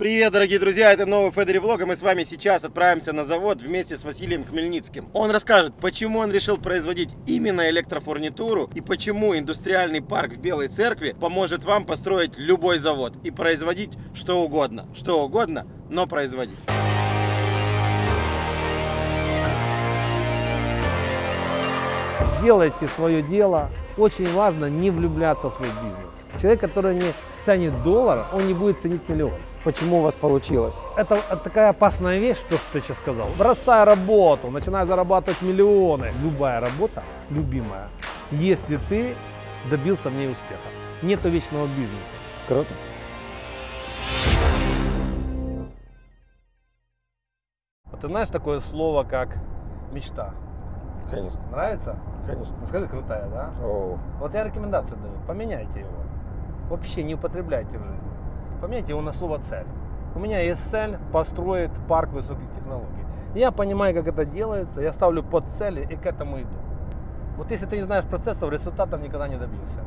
Привет, дорогие друзья, это новый Fedoriv Vlog, и мы с вами сейчас отправимся на завод вместе с Василием Хмельницким. Он расскажет, почему он решил производить именно электрофурнитуру и почему индустриальный парк в Белой Церкви поможет вам построить любой завод и производить что угодно, но производить. Делайте свое дело. Очень важно не влюбляться в свой бизнес. Человек, который не ценит доллар, он не будет ценить миллион. Почему у вас получилось? Это такая опасная вещь, что ты сейчас сказал. Бросай работу, начинай зарабатывать миллионы. Любая работа любимая, если ты добился в ней успеха. Нету вечного бизнеса. Круто. А ты знаешь такое слово, как мечта? Конечно. Нравится? Конечно. Скажи, крутая, да? О. Вот я рекомендацию даю. Поменяйте его. Вообще не употребляйте в жизни. Поменяйте его на слово «цель». У меня есть цель построить парк высоких технологий. Я понимаю, как это делается, я ставлю под цели и к этому иду. Вот если ты не знаешь процессов, результатов никогда не добьешься.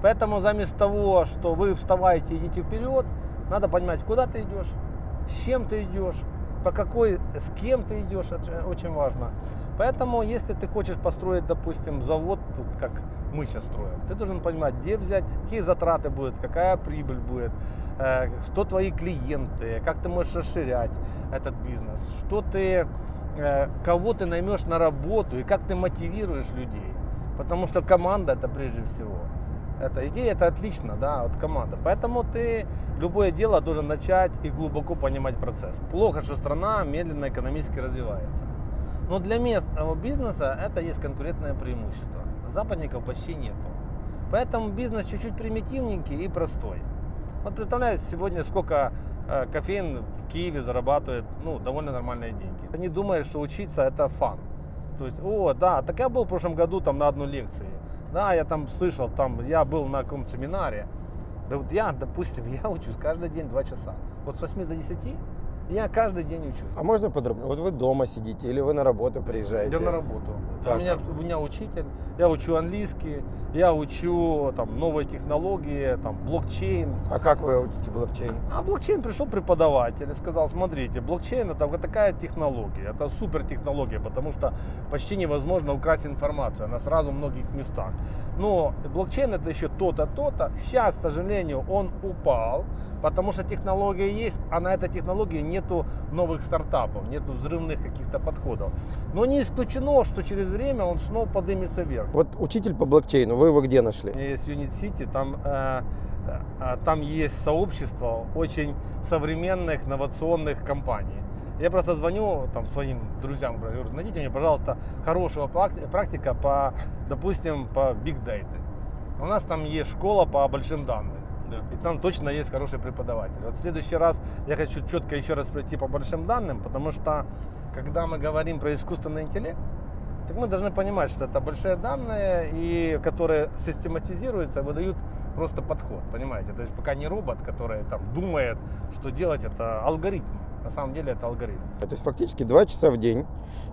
Поэтому заместо того, что вы вставайте и идите вперед, надо понимать, куда ты идешь, с чем ты идешь, по какой, с кем ты идешь, это очень важно. Поэтому, если ты хочешь построить, допустим, завод, тут как мы сейчас строим, ты должен понимать, где взять, какие затраты будут, какая прибыль будет, что твои клиенты, как ты можешь расширять этот бизнес, что ты, кого ты наймешь на работу и как ты мотивируешь людей. Потому что команда – это прежде всего. Эта идея – это отлично, да, вот команда. Поэтому ты любое дело должен начать и глубоко понимать процесс. Плохо, что страна медленно экономически развивается. Но для местного бизнеса это есть конкурентное преимущество. Западников почти нету. Поэтому бизнес чуть-чуть примитивненький и простой. Вот представляешь, сегодня сколько кофеин в Киеве зарабатывает, ну, довольно нормальные деньги. Они думают, что учиться это фан. То есть, о, да, так я был в прошлом году там на одной лекции. Да, я там слышал, там, я был на каком-то семинаре. Да вот я, допустим, я учусь каждый день 2 часа. Вот с 8 до 10 я каждый день учусь. А можно подробнее? Вот вы дома сидите или вы на работу приезжаете? Я на работу. У меня учитель, я учу английский, я учу там новые технологии, там блокчейн. А как вы учите блокчейн? А блокчейн пришел преподаватель и сказал, смотрите, блокчейн это вот такая технология, это супер технология, потому что почти невозможно украсть информацию, она сразу в многих местах. Но блокчейн это еще то-то, то-то. Сейчас, к сожалению, он упал. Потому что технология есть, а на этой технологии нету новых стартапов, нету взрывных каких-то подходов. Но не исключено, что через время он снова поднимется вверх. Вот учитель по блокчейну, вы его где нашли? Есть Unit City, там есть сообщество очень современных инновационных компаний. Я просто звоню там своим друзьям, говорю, найдите мне, пожалуйста, хорошего практика по, допустим, по big data. У нас там есть школа по большим данным. И там точно есть хороший преподаватель. Вот в следующий раз я хочу четко еще раз пройти по большим данным, потому что, когда мы говорим про искусственный интеллект, так мы должны понимать, что это большие данные, и которые систематизируются, выдают просто подход, понимаете? То есть пока не робот, который там думает, что делать, это алгоритм. На самом деле это алгоритм. То есть фактически 2 часа в день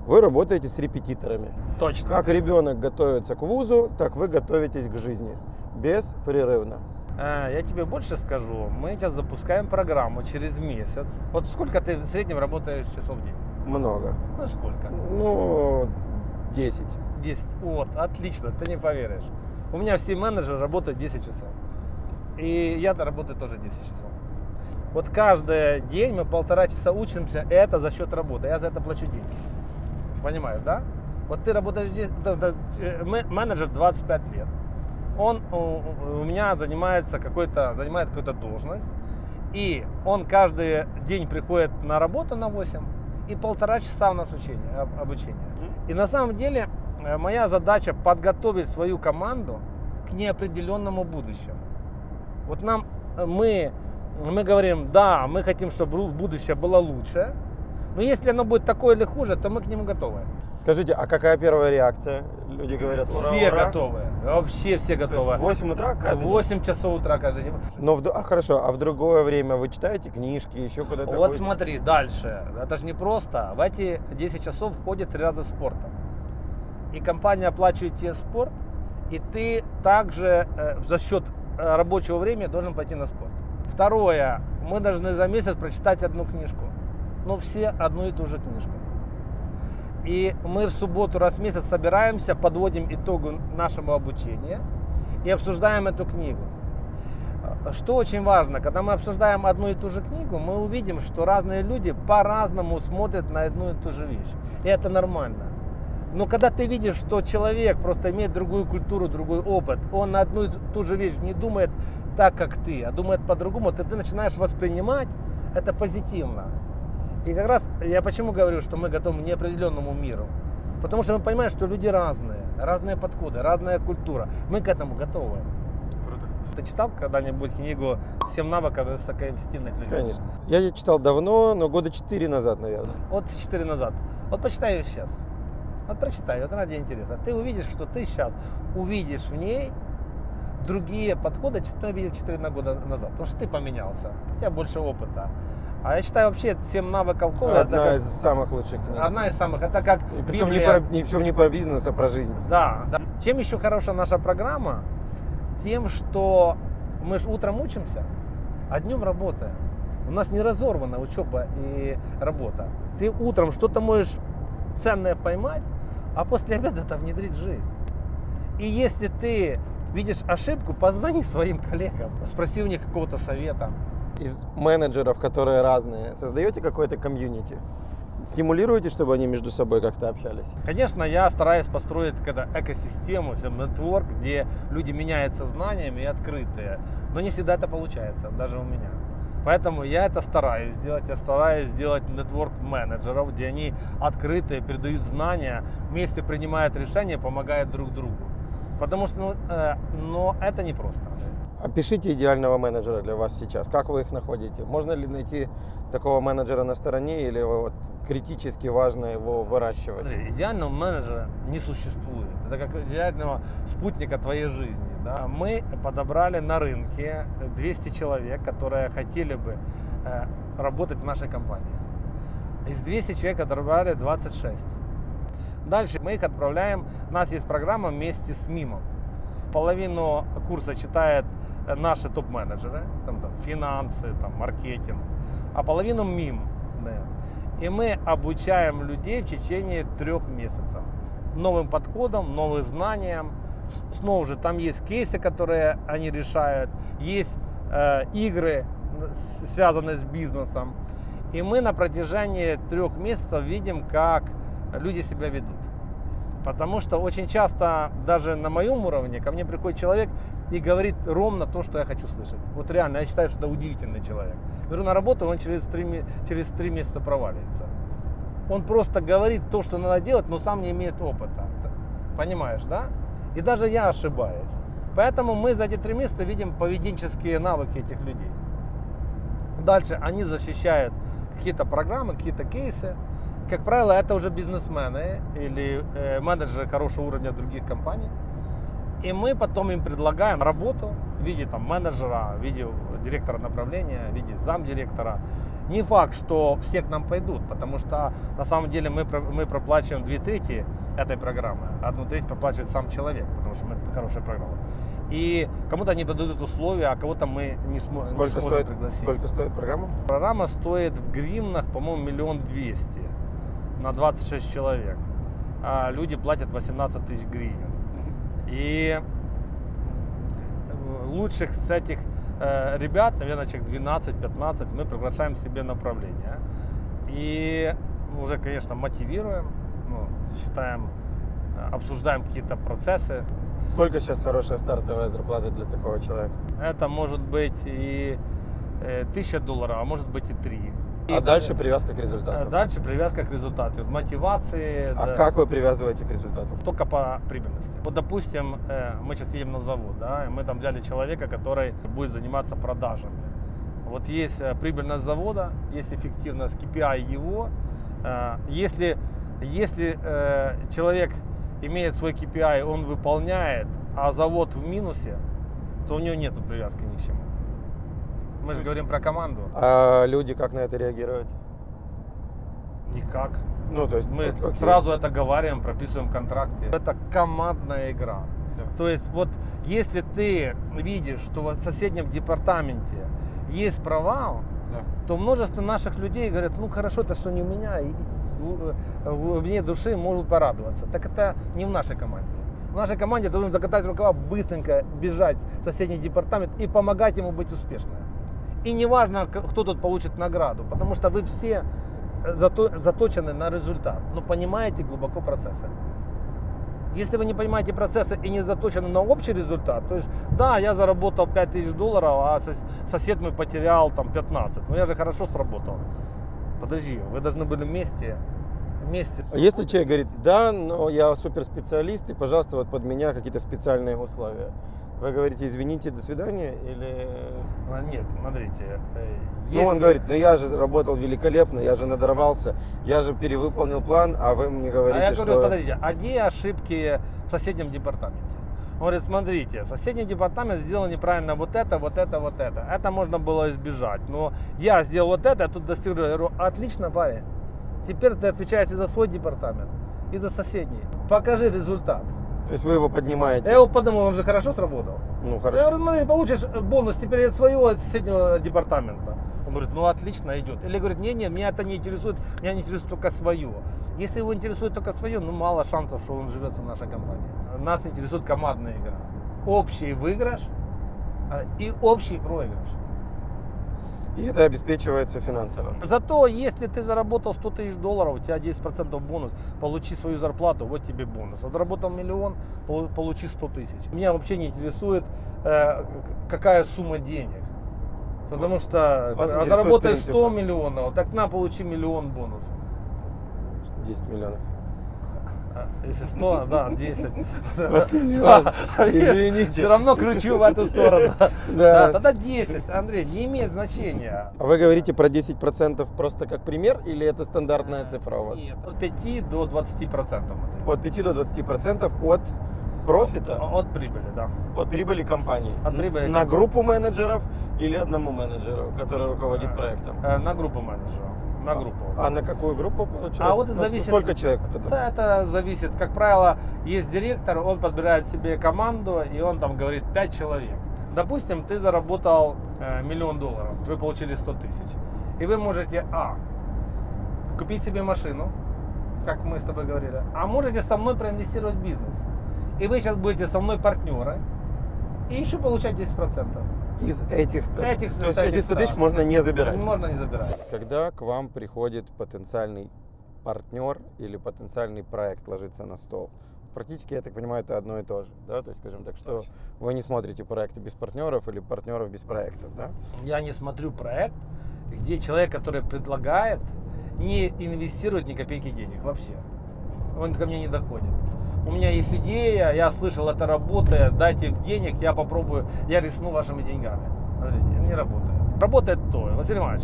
вы работаете с репетиторами. Точно. Как ребенок готовится к вузу, так вы готовитесь к жизни. Беспрерывно. Я тебе больше скажу, мы сейчас запускаем программу через месяц. Вот сколько ты в среднем работаешь часов в день? Много. Ну сколько? Ну, 10. 10. Вот, отлично, ты не поверишь. У меня все менеджеры работают 10 часов. И я-то работаю тоже 10 часов. Вот каждый день мы 1,5 часа учимся, и это за счет работы. Я за это плачу деньги. Понимаешь, да? Вот ты работаешь, менеджер 25 лет. Он у меня занимает какую-то должность, и он каждый день приходит на работу на 8 и 1,5 часа у нас обучение. И на самом деле моя задача подготовить свою команду к неопределенному будущему. Вот мы говорим, да, мы хотим, чтобы будущее было лучше, но если оно будет такое или хуже, то мы к нему готовы. Скажите, а какая первая реакция? Люди говорят, ура, все ура. Готовы, вообще все готовы. 8 утра каждый день? 8 часов утра каждый день. Но хорошо, а в другое время вы читаете книжки, еще куда-то? Вот ходите? Смотри, дальше, это же не просто. В эти 10 часов входит 3 раза спорта. И компания оплачивает тебе спорт, и ты также за счет рабочего времени должен пойти на спорт. Второе, мы должны за месяц прочитать одну книжку. Но все одну и ту же книжку. И мы в субботу раз в месяц собираемся, подводим итоги нашего обучения и обсуждаем эту книгу. Что очень важно, когда мы обсуждаем одну и ту же книгу, мы увидим, что разные люди по-разному смотрят на одну и ту же вещь. И это нормально. Но когда ты видишь, что человек просто имеет другую культуру, другой опыт, он на одну и ту же вещь не думает так, как ты, а думает по-другому, то ты начинаешь воспринимать это позитивно. И как раз я почему говорю, что мы готовы к неопределенному миру? Потому что мы понимаем, что люди разные, разные подходы, разная культура. Мы к этому готовы. Круто. Ты читал когда-нибудь книгу «7 навыков высокоэффективных людей»? Конечно. Я ее читал давно, но года 4 назад, наверное. Вот 4 назад. Вот почитай ее сейчас. Вот прочитай, вот ради интереса. Ты увидишь, что ты сейчас увидишь в ней другие подходы, что ты видел 4 года назад. Потому что ты поменялся, у тебя больше опыта. А я считаю, вообще 7 навыков коуча одна из самых лучших книг. Одна из самых. Это как и причем не про бизнес, а про жизнь. Да, да. Чем еще хороша наша программа? Тем, что мы же утром учимся, а днем работаем. У нас не разорвана учеба и работа. Ты утром что-то можешь ценное поймать, а после обеда это внедрить в жизнь. И если ты видишь ошибку, позвони своим коллегам, спроси у них какого-то совета. Из менеджеров, которые разные, создаете какое-то комьюнити? Стимулируете, чтобы они между собой как-то общались? Конечно, я стараюсь построить экосистему, нетворк, где люди меняются знаниями и открытые. Но не всегда это получается, даже у меня. Поэтому я это стараюсь сделать. Я стараюсь сделать нетворк менеджеров, где они открытые, передают знания, вместе принимают решения, помогают друг другу. Потому что, но это непросто. Опишите идеального менеджера для вас сейчас. Как вы их находите? Можно ли найти такого менеджера на стороне или вот критически важно его выращивать? Смотри, идеального менеджера не существует. Это как идеального спутника твоей жизни. Да? Мы подобрали на рынке 200 человек, которые хотели бы работать в нашей компании. Из 200 человек отобрали 26. Дальше мы их отправляем. У нас есть программа вместе с МИМом. Половину курса читает наши топ-менеджеры, там, финансы, там, маркетинг, а половину МИМ. Да. И мы обучаем людей в течение 3 месяцев новым подходам, новым знаниям. Снова же там есть кейсы, которые они решают, есть игры, связанные с бизнесом. И мы на протяжении 3 месяцев видим, как люди себя ведут. Потому что очень часто, даже на моем уровне, ко мне приходит человек и говорит ровно то, что я хочу слышать. Вот реально, я считаю, что это удивительный человек. Беру на работу, он через 3 месяца провалится. Он просто говорит то, что надо делать, но сам не имеет опыта. Понимаешь, да? И даже я ошибаюсь. Поэтому мы за эти 3 месяца видим поведенческие навыки этих людей. Дальше они защищают какие-то программы, какие-то кейсы. Как правило, это уже бизнесмены или менеджеры хорошего уровня других компаний. И мы потом им предлагаем работу в виде там, менеджера, в виде директора направления, в виде замдиректора. Не факт, что все к нам пойдут, потому что на самом деле мы проплачиваем 2/3 этой программы, а 1/3 проплачивает сам человек, потому что мы хорошая программа. И кому-то они подадут условия, а кого-то мы не сможем пригласить. Сколько стоит программа? Программа стоит в гривнах, по-моему, 1 200 000. На 26 человек, а люди платят 18 000 гривен. И лучших с этих ребят, наверное, человек 12-15, мы приглашаем себе направление. И уже, конечно, мотивируем, ну, считаем, обсуждаем какие-то процессы. Сколько сейчас хорошая стартовая зарплата для такого человека? Это может быть и $1000, а может быть и 3. И дальше привязка к результату. Дальше привязка к результату, мотивации. А да. Как вы привязываете к результату? Только по прибыльности. Вот, допустим, мы сейчас едем на завод, да, и мы там взяли человека, который будет заниматься продажами. Вот есть прибыльность завода, есть эффективность KPI его. Если человек имеет свой KPI, он выполняет, а завод в минусе, то у него нет привязки ни к чему. Мы же говорим про команду. А люди как на это реагируют? Никак. Ну, то есть мы сразу это говорим, прописываем в контракте. Это командная игра. Да. То есть вот если ты видишь, что в соседнем департаменте есть провал, да, то множество наших людей говорят, ну хорошо, это что не у меня, и в глубине души могут порадоваться. Так это не в нашей команде. В нашей команде ты должен закатать рукава, быстренько бежать в соседний департамент и помогать ему быть успешным. И не важно, кто тут получит награду, потому что вы все заточены на результат, но понимаете глубоко процессы. Если вы не понимаете процесса и не заточены на общий результат, то есть, да, я заработал $5000, а сосед мой потерял там 15, но я же хорошо сработал. Подожди, вы должны были вместе. Если человек говорит, да, но я суперспециалист, и, пожалуйста, вот под меня какие-то специальные условия. Вы говорите, извините, до свидания, или... Нет, смотрите. Если... Ну, он говорит, ну я же работал великолепно, я же надорвался, я же перевыполнил план, а вы мне говорите, что... А я говорю, подождите, а где ошибки в соседнем департаменте? Он говорит, смотрите, соседний департамент сделал неправильно вот это, вот это, вот это. Это можно было избежать, но я сделал вот это, я тут достиг, я говорю, отлично, парень. Теперь ты отвечаешь и за свой департамент, и за соседний. Покажи результат. То есть вы его поднимаете? Я его поднимаю, он же хорошо сработал. Ну хорошо. Я говорю, смотри, получишь бонус теперь от своего соседнего департамента. Он говорит, ну отлично идет. Или говорит, не-не, меня это не интересует, меня не интересует только свое. Если его интересует только свое, ну мало шансов, что он живется в нашей компании. Нас интересует командная игра. Общий выигрыш и общий проигрыш. И это обеспечивается финансово. Зато, если ты заработал $100 000, у тебя 10% бонус, получи свою зарплату, вот тебе бонус. А заработал миллион, получи 100 000. Меня вообще не интересует, какая сумма денег. Потому что заработай 100 миллионов, так на, получи миллион бонус. 10 миллионов. Если 100, да, 10. Извините. Все равно кручу в эту сторону. Да, тогда 10, Андрей, не имеет значения. А вы говорите про 10% просто как пример, или это стандартная цифра у вас? Нет, от 5 до 20%. От 5 до 20% от профита? От прибыли, да. От прибыли компании? От прибыли. На группу менеджеров или одному менеджеру, который руководит проектом? На группу менеджеров. На группу. А на какую группу получается? А вот это зависит, сколько человек? Да, это зависит. Как правило, есть директор, он подбирает себе команду, и он там говорит 5 человек. Допустим, ты заработал $1 000 000, вы получили 100 000. И вы можете, купить себе машину, как мы с тобой говорили, а можете со мной проинвестировать в бизнес. И вы сейчас будете со мной партнеры, и еще получать 10%. Из этих 100 000 можно не забирать. Можно не забирать. Когда к вам приходит потенциальный партнер или потенциальный проект ложится на стол, практически, я так понимаю, это одно и то же, да? То есть, скажем так, что вы не смотрите проекты без партнеров или партнеров без проектов, да? Я не смотрю проект, где человек, который предлагает, не инвестирует ни копейки денег вообще. Он ко мне не доходит. У меня есть идея, я слышал, это работает, дайте денег, я попробую, я рискну вашими деньгами. Смотрите, не работает. Работает то. Василий Иванович,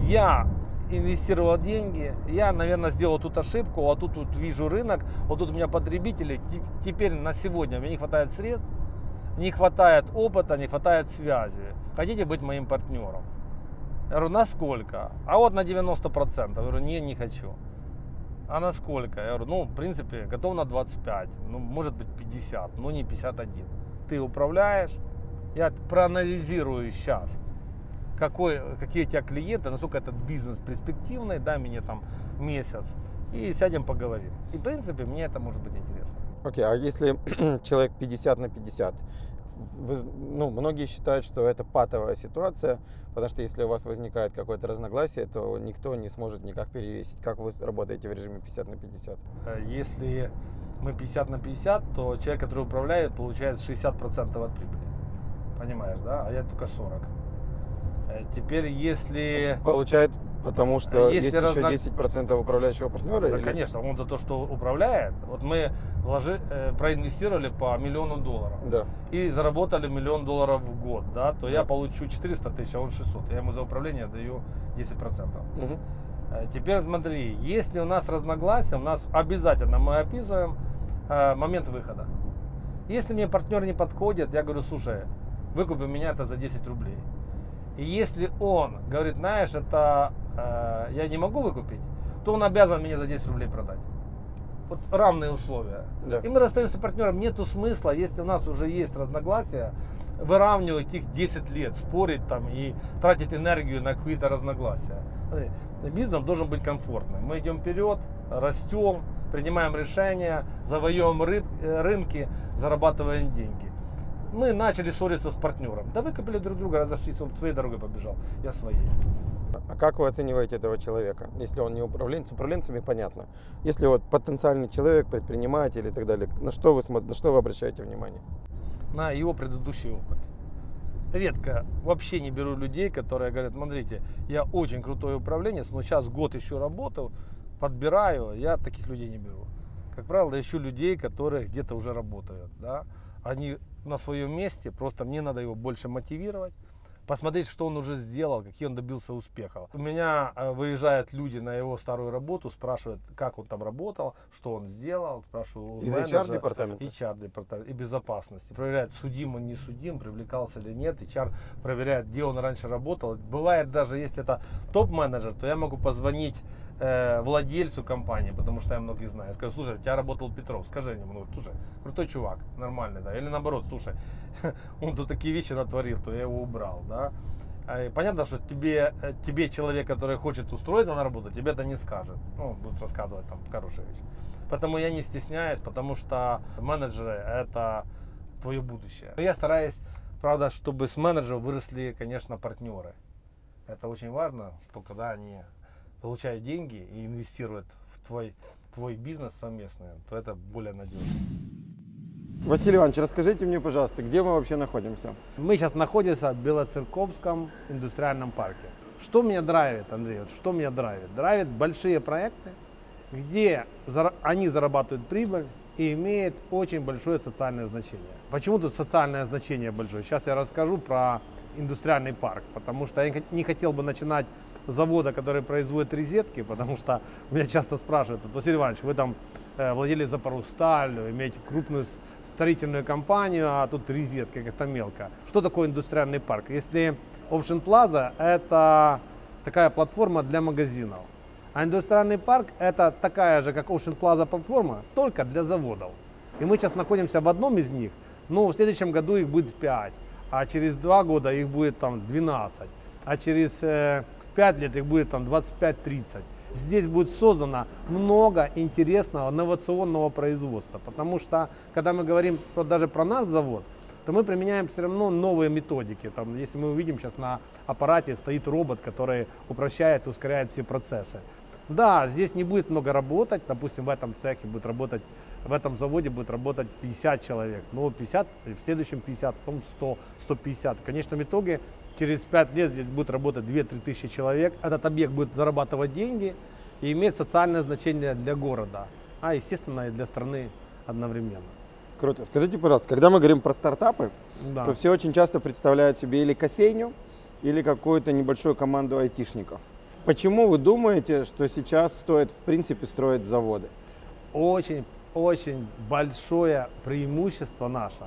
я инвестировал деньги, я, наверное, сделал тут ошибку, а тут вижу рынок, вот тут у меня потребители, теперь на сегодня мне не хватает средств, не хватает опыта, не хватает связи. Хотите быть моим партнером? Я говорю, насколько? А вот на 90%. Я говорю, не хочу. А на сколько? Я говорю, ну, в принципе, готов на 25, ну, может быть, 50, но не 51. Ты управляешь, я проанализирую сейчас, какие у тебя клиенты, насколько этот бизнес перспективный, дай мне там месяц, и сядем поговорим. И, в принципе, мне это может быть интересно. Окей, а если человек 50/50? Ну, многие считают, что это патовая ситуация, потому что если у вас возникает какое-то разногласие, то никто не сможет никак перевесить. Как вы работаете в режиме 50/50? Если мы 50/50, то человек, который управляет, получает 60% от прибыли. Понимаешь, да? А я только 40. Теперь если... Получает, потому что есть еще 10% управляющего партнера? Да, или... конечно. Он за то, что управляет. Вот мы проинвестировали по $1 000 000, да, и заработали $1 000 000 в год, да, то да, я получу 400 000, а он 600. Я ему за управление даю 10%. Угу. Теперь смотри, если у нас разногласия, у нас обязательно мы описываем момент выхода. Если мне партнер не подходит, я говорю, слушай, выкупи меня это за 10 рублей. И если он говорит, знаешь, это я не могу выкупить, то он обязан мне за 10 рублей продать. Вот равные условия. Да. И мы расстаемся с партнером. Нету смысла, если у нас уже есть разногласия, выравнивать их 10 лет, спорить там и тратить энергию на какие-то разногласия. Бизнес должен быть комфортным. Мы идем вперед, растем, принимаем решения, завоевываем рынки, зарабатываем деньги. Мы начали ссориться с партнером. Да выкопали друг друга, разошлись, он своей дорогой побежал, я своей. А как вы оцениваете этого человека? Если он не управленец, с управленцами понятно. Если вот потенциальный человек, предприниматель и так далее, на что вы обращаете внимание? На его предыдущий опыт. Редко вообще не беру людей, которые говорят: смотрите, я очень крутой управленец, но сейчас год еще работал, подбираю. Я таких людей не беру. Как правило, ищу людей, которые где-то уже работают. Да? Они на своем месте, просто мне надо его больше мотивировать, посмотреть, что он уже сделал, какие он добился успехов. У меня выезжают люди на его старую работу, спрашивают, как он там работал, что он сделал, спрашиваю из HR-департамента. HR-департамента и безопасности. Проверяют, судим он, не судим, привлекался или нет. HR проверяет, где он раньше работал. Бывает даже, если это топ-менеджер, то я могу позвонить владельцу компании, потому что я многих знаю. Я скажу: слушай, у тебя работал Петров, скажи ему, слушай, крутой чувак, нормальный, да, или наоборот, слушай, он тут такие вещи натворил, то я его убрал, да. И понятно, что тебе человек, который хочет устроиться на работу, тебе это не скажет, ну, будут рассказывать там хорошие вещи. Поэтому я не стесняюсь, потому что менеджеры — это твое будущее. Но я стараюсь, правда, чтобы с менеджером выросли, конечно, партнеры. Это очень важно, что когда они получают деньги и инвестируют в твой бизнес совместный, то это более надежно. Василий Иванович, расскажите мне, пожалуйста, где мы вообще находимся? Мы сейчас находимся в Белоцерковском индустриальном парке. Что меня драйвит, Андрей? Вот что меня драйвит? Драйвит большие проекты, где они зарабатывают прибыль и имеют очень большое социальное значение. Почему тут социальное значение большое? Сейчас я расскажу про индустриальный парк, потому что я не хотел бы начинать завода, который производит резетки, потому что меня часто спрашивают: Василий Иванович, вы там владели Запорожсталью, имеете крупную строительную компанию, а тут резетки, как-то мелко. Что такое индустриальный парк? Если Ocean Plaza — это такая платформа для магазинов, а индустриальный парк — это такая же, как Ocean Plaza, платформа, только для заводов. И мы сейчас находимся в одном из них, но в следующем году их будет 5, а через 2 года их будет там 12, а через 5 лет их будет там 25-30. Здесь будет создано много интересного инновационного производства, потому что когда мы говорим даже про наш завод, то мы применяем все равно новые методики. Там, если мы увидим, сейчас на аппарате стоит робот, который упрощает и ускоряет все процессы. Да, здесь не будет много работать, допустим, в этом цехе будет работать, в этом заводе будет работать 50 человек, но 50, в следующем 50, потом 100, 150. Конечно, в итоге через 5 лет здесь будет работать 2-3 тысячи человек. Этот объект будет зарабатывать деньги и имеет социальное значение для города, а, естественно, и для страны одновременно. Круто. Скажите, пожалуйста, когда мы говорим про стартапы, да, то все очень часто представляют себе или кофейню, или какую-то небольшую команду айтишников. Почему вы думаете, что сейчас стоит, в принципе, строить заводы? Очень большое преимущество наше,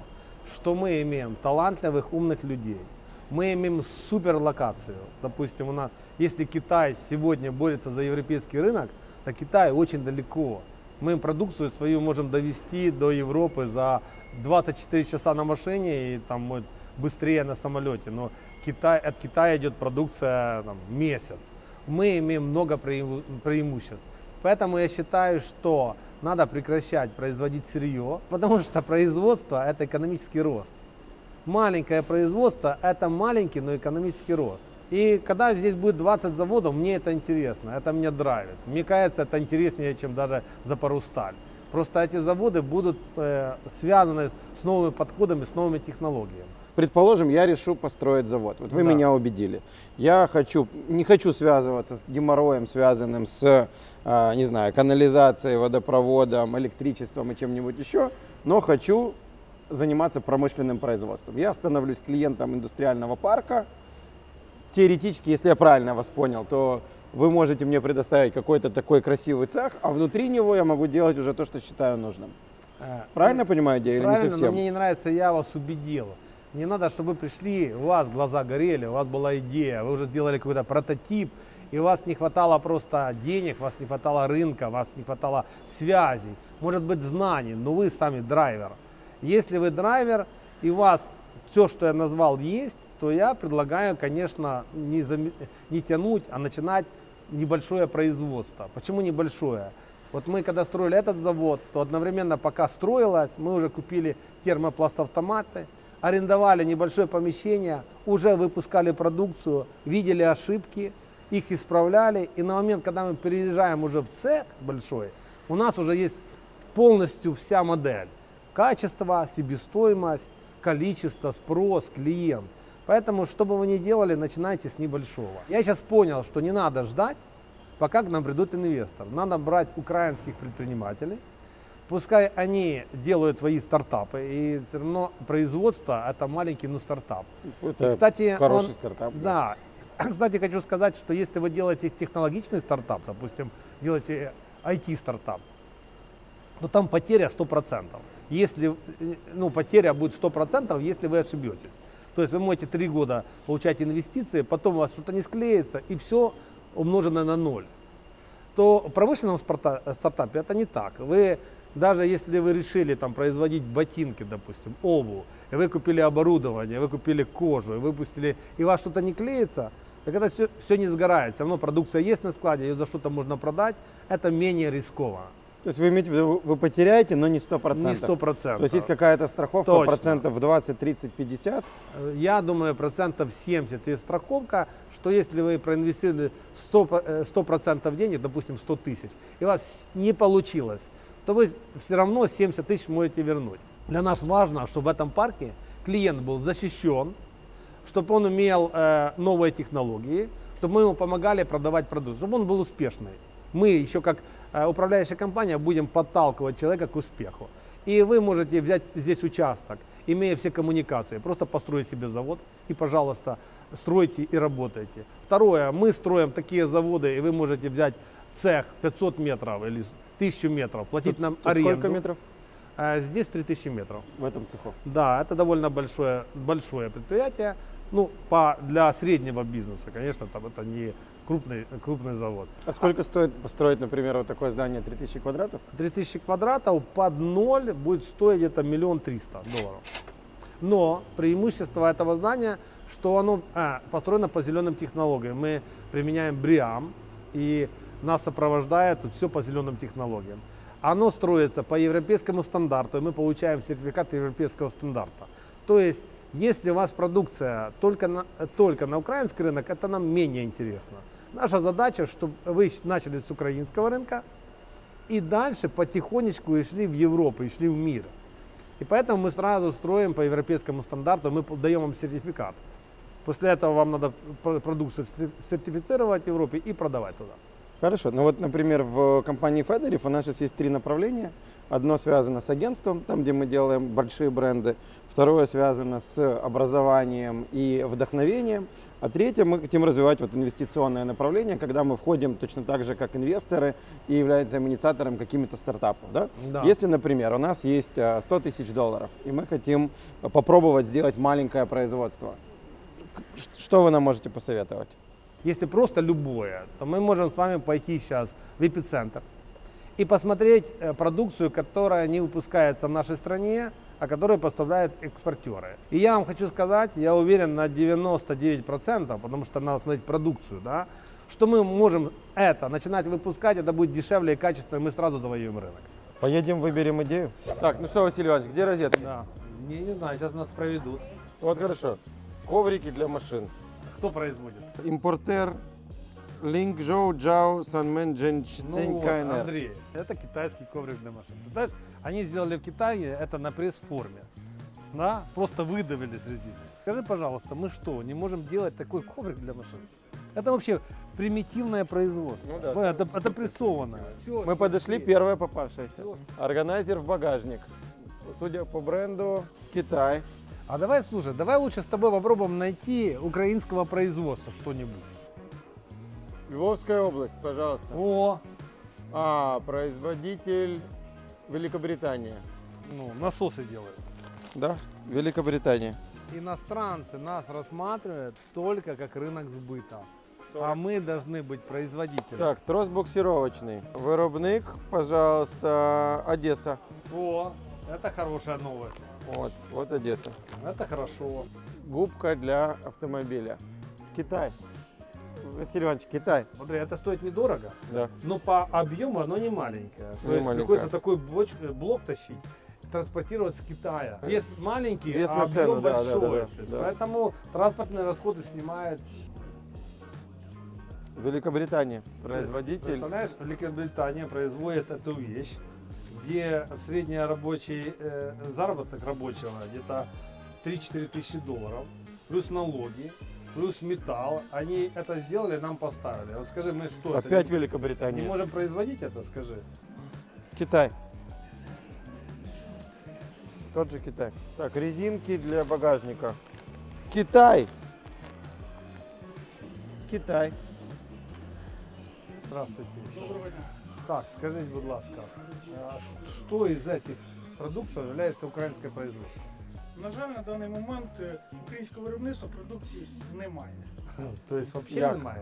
что мы имеем талантливых, умных людей. Мы имеем суперлокацию. Допустим, у нас, если Китай сегодня борется за европейский рынок, то Китай очень далеко. Мы продукцию свою можем довести до Европы за 24 часа на машине и там быстрее на самолете. Но от Китая идет продукция там месяц. Мы имеем много преимуществ. Поэтому я считаю, что надо прекращать производить сырье, потому что производство – это экономический рост. Маленькое производство – это маленький, но экономический рост. И когда здесь будет 20 заводов, мне это интересно, это меня драйвит. Мне кажется, это интереснее, чем даже Запорожсталь. Просто эти заводы будут связаны с новыми подходами, с новыми технологиями. Предположим, я решу построить завод. Вот вы меня убедили. Я не хочу связываться с геморроем, связанным с, не знаю, канализацией, водопроводом, электричеством и чем-нибудь еще, но хочу заниматься промышленным производством. Я становлюсь клиентом индустриального парка. Теоретически, если я правильно вас понял, то вы можете мне предоставить какой-то такой красивый цех, а внутри него я могу делать уже то, что считаю нужным. Правильно понимаю идею или не совсем? Правильно, но мне не нравится, я вас убедил. Не надо, чтобы вы пришли, у вас глаза горели, у вас была идея, вы уже сделали какой-то прототип, и у вас не хватало просто денег, у вас не хватало рынка, у вас не хватало связей, может быть, знаний, но вы сами драйвер. Если вы драйвер и у вас все, что я назвал, есть, то я предлагаю, конечно, не тянуть, а начинать небольшое производство. Почему небольшое? Вот мы когда строили этот завод, то одновременно пока строилось, мы уже купили термопласт-автоматы, арендовали небольшое помещение, уже выпускали продукцию, видели ошибки, их исправляли. И на момент, когда мы переезжаем уже в цех большой, у нас уже есть полностью вся модель. Качество, себестоимость, количество, спрос, клиент. Поэтому, что бы вы ни делали, начинайте с небольшого. Я сейчас понял, что не надо ждать, пока к нам придут инвесторы. Надо брать украинских предпринимателей, пускай они делают свои стартапы, и все равно производство – это маленький, ну, стартап. Это, кстати, хороший стартап. Да. Кстати, хочу сказать, что если вы делаете технологичный стартап, допустим, делаете IT-стартап, то там потеря 100%. Если, ну, потеря будет 100%, если вы ошибетесь. То есть вы можете 3 года получать инвестиции, потом у вас что-то не склеится, и все умноженное на 0. То в промышленном стартапе это не так. Вы, даже если вы решили там производить ботинки, допустим, обувь, и вы купили оборудование, вы купили кожу, и выпустили, и у вас что-то не клеится, так это все не сгорает. Все равно продукция есть на складе, ее за что-то можно продать, это менее рискованно. То есть вы имеете в виду, вы потеряете, но не 100%? Не 100%. То есть есть какая-то страховка? Точно. Процентов 20, 30, 50? Я думаю, процентов 70 есть страховка, что если вы проинвестировали 100% денег, допустим, 100 тысяч, и у вас не получилось, то вы все равно 70 тысяч можете вернуть. Для нас важно, чтобы в этом парке клиент был защищен, чтобы он умел новые технологии, чтобы мы ему помогали продавать продукт, чтобы он был успешный. Мы еще как управляющая компания будем подталкивать человека к успеху. И вы можете взять здесь участок, имея все коммуникации, просто построить себе завод и, пожалуйста, стройте и работайте. Второе, мы строим такие заводы, и вы можете взять цех 500 метров или 1000 метров, платить тут, нам тут аренду. Сколько метров? Здесь 3000 метров. В этом цеху? Да, это довольно большое предприятие. Ну, для среднего бизнеса, конечно, там это не крупный завод. А сколько стоит построить, например, вот такое здание 3000 квадратов? 3000 квадратов под 0 будет стоить где-то $1 300 000. Но преимущество этого здания, что оно построено по зеленым технологиям. Мы применяем BREAM, и нас сопровождает тут все по зеленым технологиям. Оно строится по европейскому стандарту, и мы получаем сертификат европейского стандарта. То есть, если у вас продукция только на украинский рынок, это нам менее интересно. Наша задача, чтобы вы начали с украинского рынка и дальше потихонечку и шли в Европу, и шли в мир. И поэтому мы сразу строим по европейскому стандарту, мы даем вам сертификат. После этого вам надо продукцию сертифицировать в Европе и продавать туда. Хорошо. Ну вот, например, в компании Fedoriv у нас сейчас есть 3 направления. Одно связано с агентством, там, где мы делаем большие бренды. Второе связано с образованием и вдохновением. А третье, мы хотим развивать вот инвестиционное направление, когда мы входим точно так же, как инвесторы, и являемся инициатором какими-то стартапов. Да? Да. Если, например, у нас есть $100 000, и мы хотим попробовать сделать маленькое производство, что вы нам можете посоветовать? Если просто любое, то мы можем с вами пойти сейчас в Эпицентр и посмотреть продукцию, которая не выпускается в нашей стране, а которую поставляют экспортеры. И я вам хочу сказать, я уверен на 99%, потому что надо смотреть продукцию, да, что мы можем это начинать выпускать, это будет дешевле и качественнее, мы сразу завоюем рынок. Поедем, выберем идею. Так, ну что, Василий Иванович, где розетки? Да. Не знаю, сейчас нас проведут. Вот хорошо. Коврики для машин. Кто производит? Импортер Лингжоу Джао Санмен Дженчценькайнер. Андрей, это китайский коврик для машин. Ты знаешь, они сделали в Китае это на пресс-форме. Да? Просто выдавили с резины. Скажи, пожалуйста, мы что, не можем делать такой коврик для машин? Это вообще примитивное производство. Ну, да, это прессованное. Мы подошли, первое попавшееся. Органайзер в багажник. Судя по бренду, Китай. А давай, слушай, давай лучше с тобой попробуем найти украинского производства что-нибудь. Львовская область, пожалуйста. О! Производитель Великобритания. Ну, насосы делают. Да, Великобритания. Иностранцы нас рассматривают только как рынок сбыта. 40. А мы должны быть производителями. Так, трос буксировочный. Виробник, пожалуйста, Одесса. О! Это хорошая новость. Вот, вот Одесса. Это хорошо. Губка для автомобиля. Китай. Сережечка, Китай. Смотри, это стоит недорого, да, но по объему оно не маленькое. То есть приходится такой блок тащить, транспортировать с Китая. Вес маленький, вес а объем большой. Да. Поэтому транспортные расходы снимает Великобритания. Производитель. Представляешь, Великобритания производит эту вещь, где средний рабочий заработок рабочего где-то 3-4 тысячи долларов, плюс налоги, плюс металл. Они это сделали, нам поставили. Вот скажи, мы что? Опять это Великобритания. Не можем производить это, скажи. Китай. Тот же Китай. Так, резинки для багажника. Китай. Китай. Здравствуйте. Доброго дня. Так, скажите, будь ласка, что из этих продуктов является украинское производство? На жаль, на даний момент українського виробництва продукції немає. Тобто взагалі немає?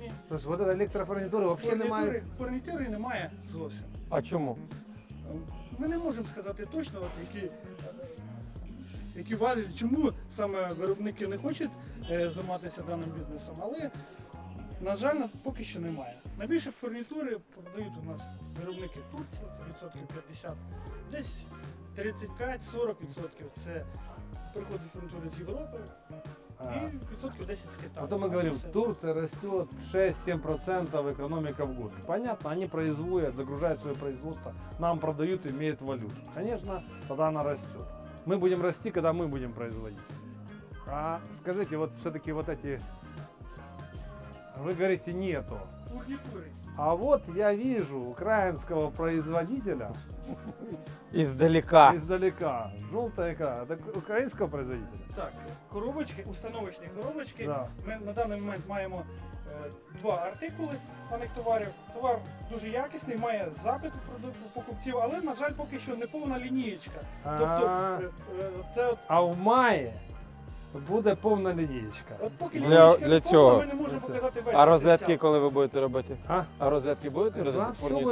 Ні. Тобто ось ця електрофурнітура взагалі немає? Фурнітури немає зовсім. А чому? Ми не можемо сказати точно, які важелі, чому саме виробники не хочуть займатися даним бізнесом, але, на жаль, поки що немає. Найбільше фурнітури продають у нас виробники Турції, це 50%, десь 35-40% це приходить фурнітури з Європи і відсотків 10 з Китаю. Потом мы говорим, Турция растет 6-7% экономика в год. Понятно, они производят, загружают свое производство, нам продают, имеют валюту. Конечно, тогда она растет. Мы будем расти, когда мы будем производить. А скажите, вот все-таки вот эти, вы говорите, нету. А вот я вижу украинского производителя издалека. Издалека. Желтая икра. Это украинского производителя? Так, коробочки, установочні коробочки. Да. Ми на даний момент маємо два артикули даних товарів. Товар дуже якісний, має запит у покупців, але, на жаль, поки що не повна лінієчка. Тобто, це от... А в маї буде повна лінієчка. Для цього. А розетки, коли ви будете робити? А розетки будете робити?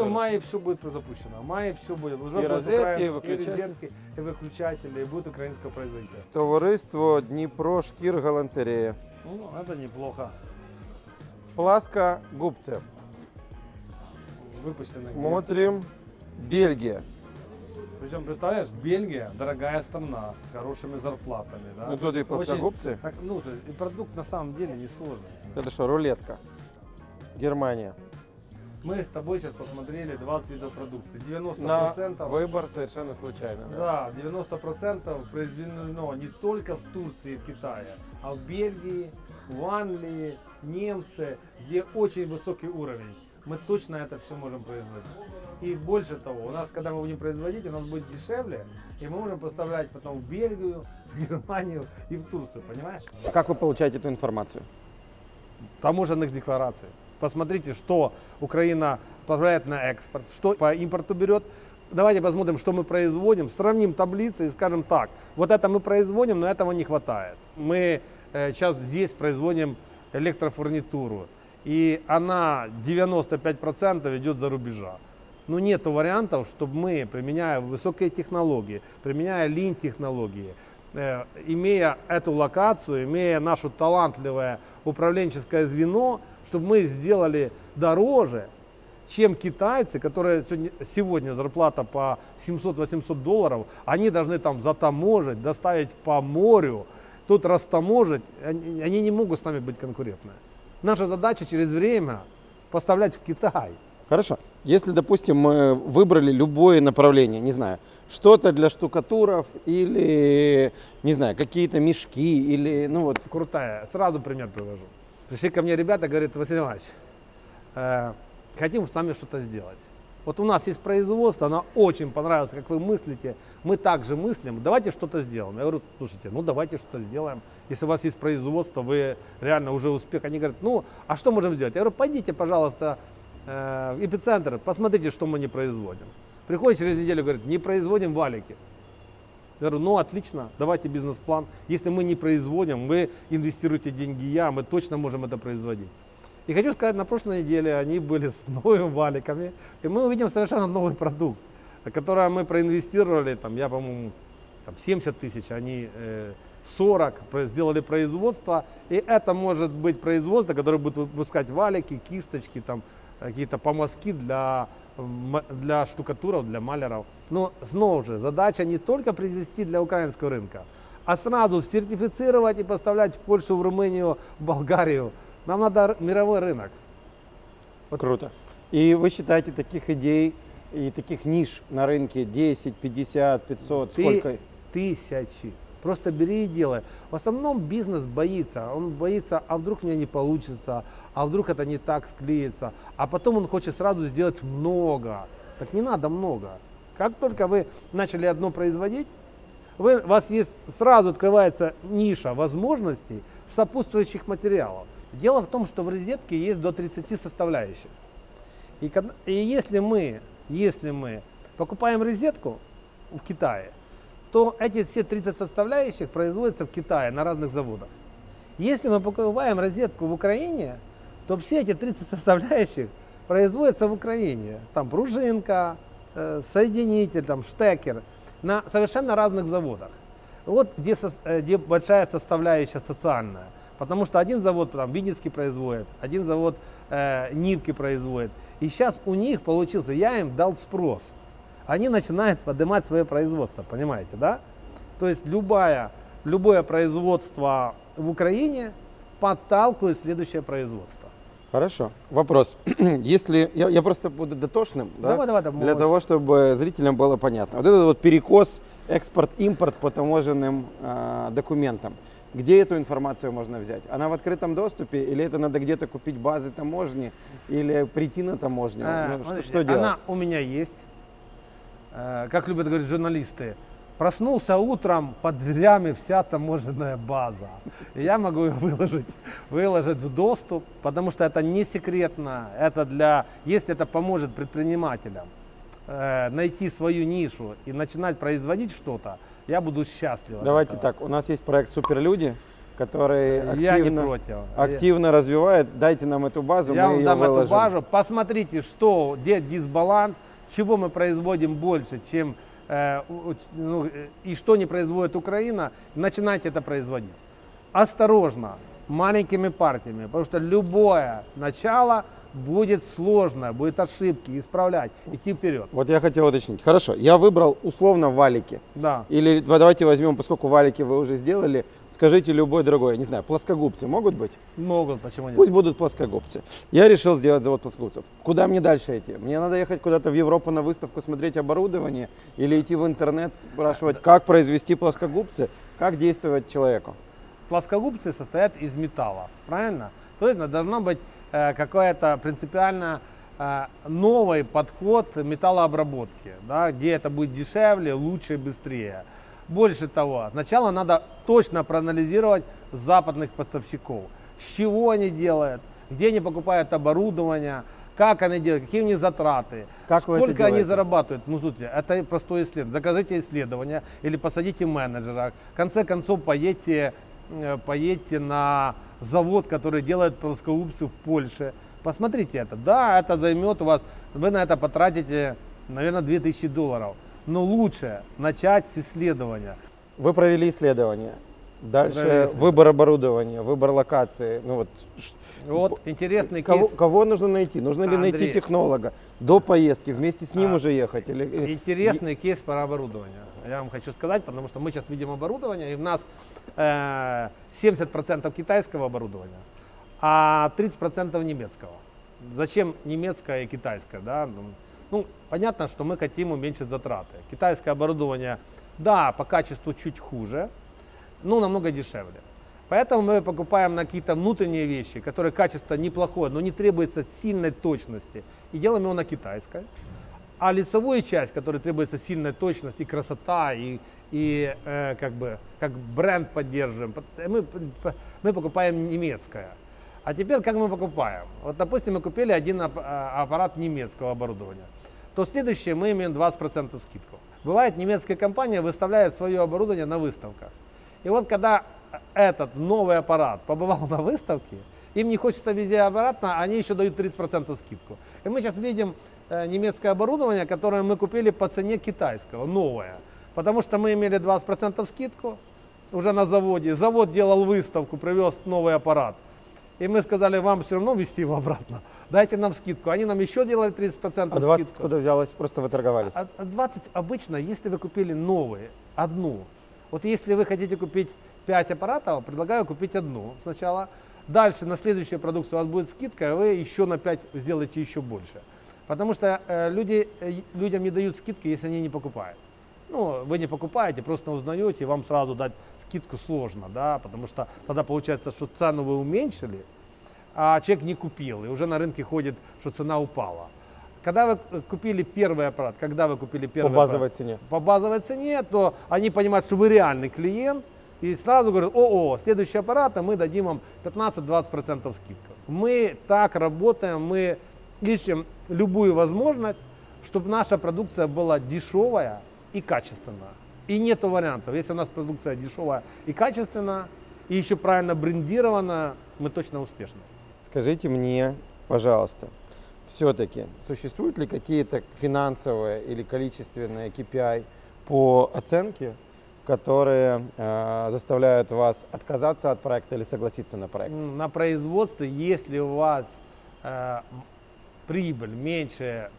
В мае все буде запущено. В мае все буде. І розетки, і виключателі. І виключателі, і буде українського производителя. Товариство Дніпро шкір галантерея. Ну, це неплохо. Пласка губця. Смотрим. Бельгия. Причем, представляешь, Бельгия дорогая страна, с хорошими зарплатами. Да? Ну, тут и плоскогубцы. Так, ну, и продукт на самом деле не сложный. Это что, рулетка? Германия. Мы с тобой сейчас посмотрели 20 видов продукции. 90% на выбор совершенно случайно. Да, 90% произведено не только в Турции и Китае, а в Бельгии, в Англии, немцы, где очень высокий уровень. Мы точно это все можем производить. И больше того, у нас, когда мы будем производить, у нас будет дешевле, и мы можем поставлять потом в Бельгию, в Германию и в Турцию, понимаешь? Как вы получаете эту информацию? Таможенных деклараций. Посмотрите, что Украина поставляет на экспорт, что по импорту берет. Давайте посмотрим, что мы производим, сравним таблицы и скажем так, вот это мы производим, но этого не хватает. Мы сейчас здесь производим электрофурнитуру. И она 95% идет за рубежа. Но нет вариантов, чтобы мы, применяя высокие технологии, применяя лин-технологии, имея эту локацию, имея наше талантливое управленческое звено, чтобы мы сделали дороже, чем китайцы, которые сегодня зарплата по 700-800 долларов, они должны там затаможить, доставить по морю, тут растаможить, они не могут с нами быть конкурентны. Наша задача через время поставлять в Китай. Хорошо. Если, допустим, мы выбрали любое направление, не знаю, что-то для штукатуров или, не знаю, какие-то мешки или, ну вот. Крутая. Сразу пример привожу. Пришли ко мне ребята, говорят, Василий Иванович, хотим сами что-то сделать. Вот у нас есть производство, оно очень понравилось, как вы мыслите, мы также мыслим, давайте что-то сделаем. Я говорю, слушайте, ну давайте что-то сделаем. Если у вас есть производство, вы реально уже успех. Они говорят, ну, а что можем сделать? Я говорю, пойдите, пожалуйста, в Эпицентр, посмотрите, что мы не производим. Приходит через неделю, говорит, не производим валики. Я говорю, ну, отлично, давайте бизнес-план. Если мы не производим, вы инвестируете деньги, мы точно можем это производить. И хочу сказать, на прошлой неделе они были с новыми валиками, и мы увидим совершенно новый продукт. на которое мы проинвестировали, там, я, по-моему, 70 тысяч, они 40, сделали производство, и это может быть производство, которое будет выпускать валики, кисточки, там, какие-то помазки для штукатуров, для маляров. Но снова же, задача не только привести для украинского рынка, а сразу сертифицировать и поставлять в Польшу, в Румынию, в Болгарию. Нам надо мировой рынок. Вот. Круто. И вы считаете таких идей и таких ниш на рынке 10, 50, 500, сколько? Тысячи. Просто бери и делай. В основном бизнес боится. Он боится, а вдруг у меня не получится, а вдруг это не так склеится. А потом он хочет сразу сделать много. Так не надо много. Как только вы начали одно производить, у вас есть, сразу открывается ниша возможностей сопутствующих материалов. Дело в том, что в розетке есть до 30 составляющих. И если мы покупаем розетку в Китае, то эти все 30 составляющих производятся в Китае на разных заводах. Если мы покупаем розетку в Украине, то все эти 30 составляющих производятся в Украине. Там пружинка, соединитель, там штекер. На совершенно разных заводах. Вот где большая составляющая социальная. Потому что один завод там Винницкий производит, один завод Нивки производит. И сейчас у них получился, я им дал спрос. Они начинают поднимать свое производство, понимаете, да? То есть любое производство в Украине подталкивает следующее производство. Хорошо. Вопрос. Если я просто буду дотошным, давай, да? Давай, для того, чтобы зрителям было понятно. Вот этот вот перекос экспорт-импорт по таможенным документам. Где эту информацию можно взять? Она в открытом доступе или это надо где-то купить базы таможни или прийти на таможню? Что делать? Она у меня есть. Как любят говорить журналисты, проснулся утром, под дверями вся таможенная база. И я могу ее выложить в доступ, потому что это не секретно. Это если это поможет предпринимателям найти свою нишу и начинать производить что-то, я буду счастлив. Давайте так, у нас есть проект «Суперлюди», который активно развивает. Дайте нам эту базу, я мы ее дам выложим. Эту базу. Посмотрите, что, где дисбаланс, чего мы производим больше, чем... и что не производит Украина, начинайте это производить. Осторожно, маленькими партиями, потому что любое начало будет сложно, будут ошибки, исправлять, идти вперед. Вот я хотел уточнить. Хорошо, я выбрал условно валики. Да. Или давайте возьмем, поскольку валики вы уже сделали, скажите любой другой, не знаю, плоскогубцы могут быть? Могут, почему нет? Пусть будут плоскогубцы. Я решил сделать завод плоскогубцев. Куда мне дальше идти? Мне надо ехать куда-то в Европу на выставку, смотреть оборудование или идти в интернет, спрашивать, как произвести плоскогубцы, как действовать человеку? Плоскогубцы состоят из металла, правильно? То есть должно быть какой-то принципиально новый подход металлообработки, да, где это будет дешевле, лучше и быстрее. Больше того, сначала надо точно проанализировать западных поставщиков, с чего они делают, где они покупают оборудование, как они делают, какие у них затраты, сколько они зарабатывают. Ну, слушайте, это простое исследование. Закажите исследование или посадите менеджера. В конце концов, поедьте на завод, который делает плоскогубцы в Польше. Посмотрите это. Да, это займет у вас, вы на это потратите, наверное, $2000. Но лучше начать с исследования. Вы провели исследование. Дальше выбор оборудования, выбор локации. Ну, вот интересный кейс. Кого нужно найти? Нужно ли найти технолога до поездки, вместе с ним уже ехать? Или... Интересный кейс про оборудование. Я вам хочу сказать, потому что мы сейчас видим оборудование, и у нас 70% китайского оборудования, а 30% немецкого. Зачем немецкое и китайское? Да? Ну, понятно, что мы хотим уменьшить затраты. Китайское оборудование, да, по качеству чуть хуже, но намного дешевле. Поэтому мы покупаем на какие-то внутренние вещи, которые качество неплохое, но не требуется сильной точности, и делаем его на китайской. А лицевую часть, которая требуется сильная точность и красота, и как бренд поддерживаем, мы покупаем немецкое. А теперь как мы покупаем? Вот, допустим, мы купили один аппарат немецкого оборудования, то следующее мы имеем 20% скидку. Бывает, немецкая компания выставляет свое оборудование на выставках. И вот когда этот новый аппарат побывал на выставке, им не хочется везде обратно, они еще дают 30% скидку. И мы сейчас видим немецкое оборудование, которое мы купили по цене китайского, новое. Потому что мы имели 20% скидку уже на заводе. Завод делал выставку, привез новый аппарат. И мы сказали, вам все равно везти его обратно. Дайте нам скидку. Они нам еще делали 30% скидку. А 20 откуда взялось? Просто вы торговались? 20 обычно, если вы купили новые, одну. Вот если вы хотите купить 5 аппаратов, предлагаю купить одну сначала. Дальше на следующую продукцию у вас будет скидка, и вы еще на 5 сделаете еще больше. Потому что людям не дают скидки, если они не покупают. Ну, вы не покупаете, просто узнаете, и вам сразу дать скидку сложно, да, потому что тогда получается, что цену вы уменьшили, а человек не купил, и уже на рынке ходит, что цена упала. Когда вы купили первый аппарат, по базовой цене. По базовой цене, то они понимают, что вы реальный клиент, и сразу говорят, о-о, следующий аппарат, а мы дадим вам 15-20% скидку. Мы так работаем, мы ищем любую возможность, чтобы наша продукция была дешевая и качественная. И нет вариантов. Если у нас продукция дешевая и качественная, и еще правильно брендирована, мы точно успешны. Скажите мне, пожалуйста, все-таки существуют ли какие-то финансовые или количественные KPI по оценке, которые заставляют вас отказаться от проекта или согласиться на проект? На производстве, если у вас прибыль меньше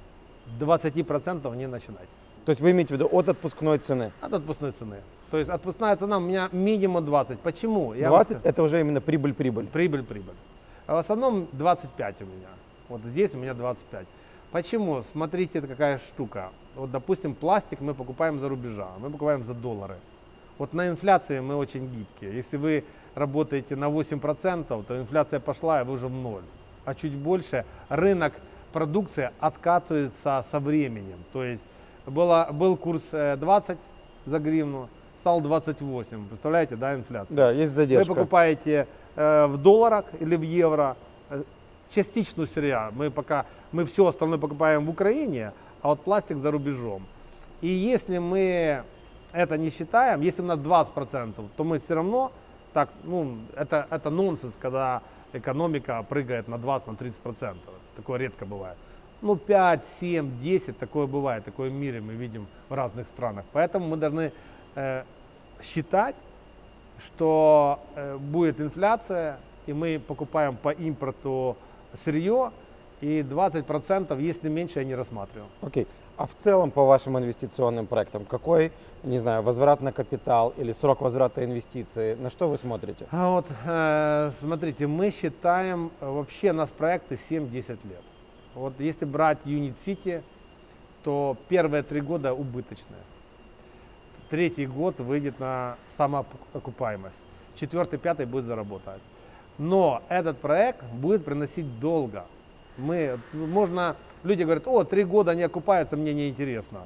20%, не начинайте. То есть вы имеете в виду от отпускной цены? От отпускной цены. То есть отпускная цена у меня минимум 20. Почему? 20 – это уже именно прибыль-прибыль? Прибыль-прибыль. А в основном 25 у меня. Вот здесь у меня 25. Почему? Смотрите, это какая штука. Вот, допустим, пластик мы покупаем за рубежа, мы покупаем за доллары. Вот на инфляции мы очень гибкие. Если вы работаете на 8%, то инфляция пошла, и вы уже в ноль. А чуть больше рынок продукции откатывается со временем. То есть был курс 20 за гривну, стал 28. Представляете, да, инфляция? Да, есть задержка. Вы покупаете в долларах или в евро частичную сырья. Мы все остальное покупаем в Украине, а вот пластик за рубежом. И если мы это не считаем, если у нас 20%, то мы все равно, так, ну, это нонсенс, когда экономика прыгает на 20-30%. Такое редко бывает. Ну, 5, 7, 10, такое бывает, такое в мире мы видим в разных странах. Поэтому мы должны считать, что будет инфляция, и мы покупаем по импорту сырье, и 20%, если меньше, я не рассматриваю. Окей. А в целом по вашим инвестиционным проектам, какой, не знаю, возврат на капитал или срок возврата инвестиций, на что вы смотрите? А вот, смотрите, мы считаем, вообще у нас проекты 7-10 лет. Вот если брать Unit City, то первые 3 года убыточные. 3-й год выйдет на самоокупаемость. 4-й, 5-й будет заработать. Но этот проект будет приносить долго. Люди говорят, о, 3 года не окупается, мне неинтересно.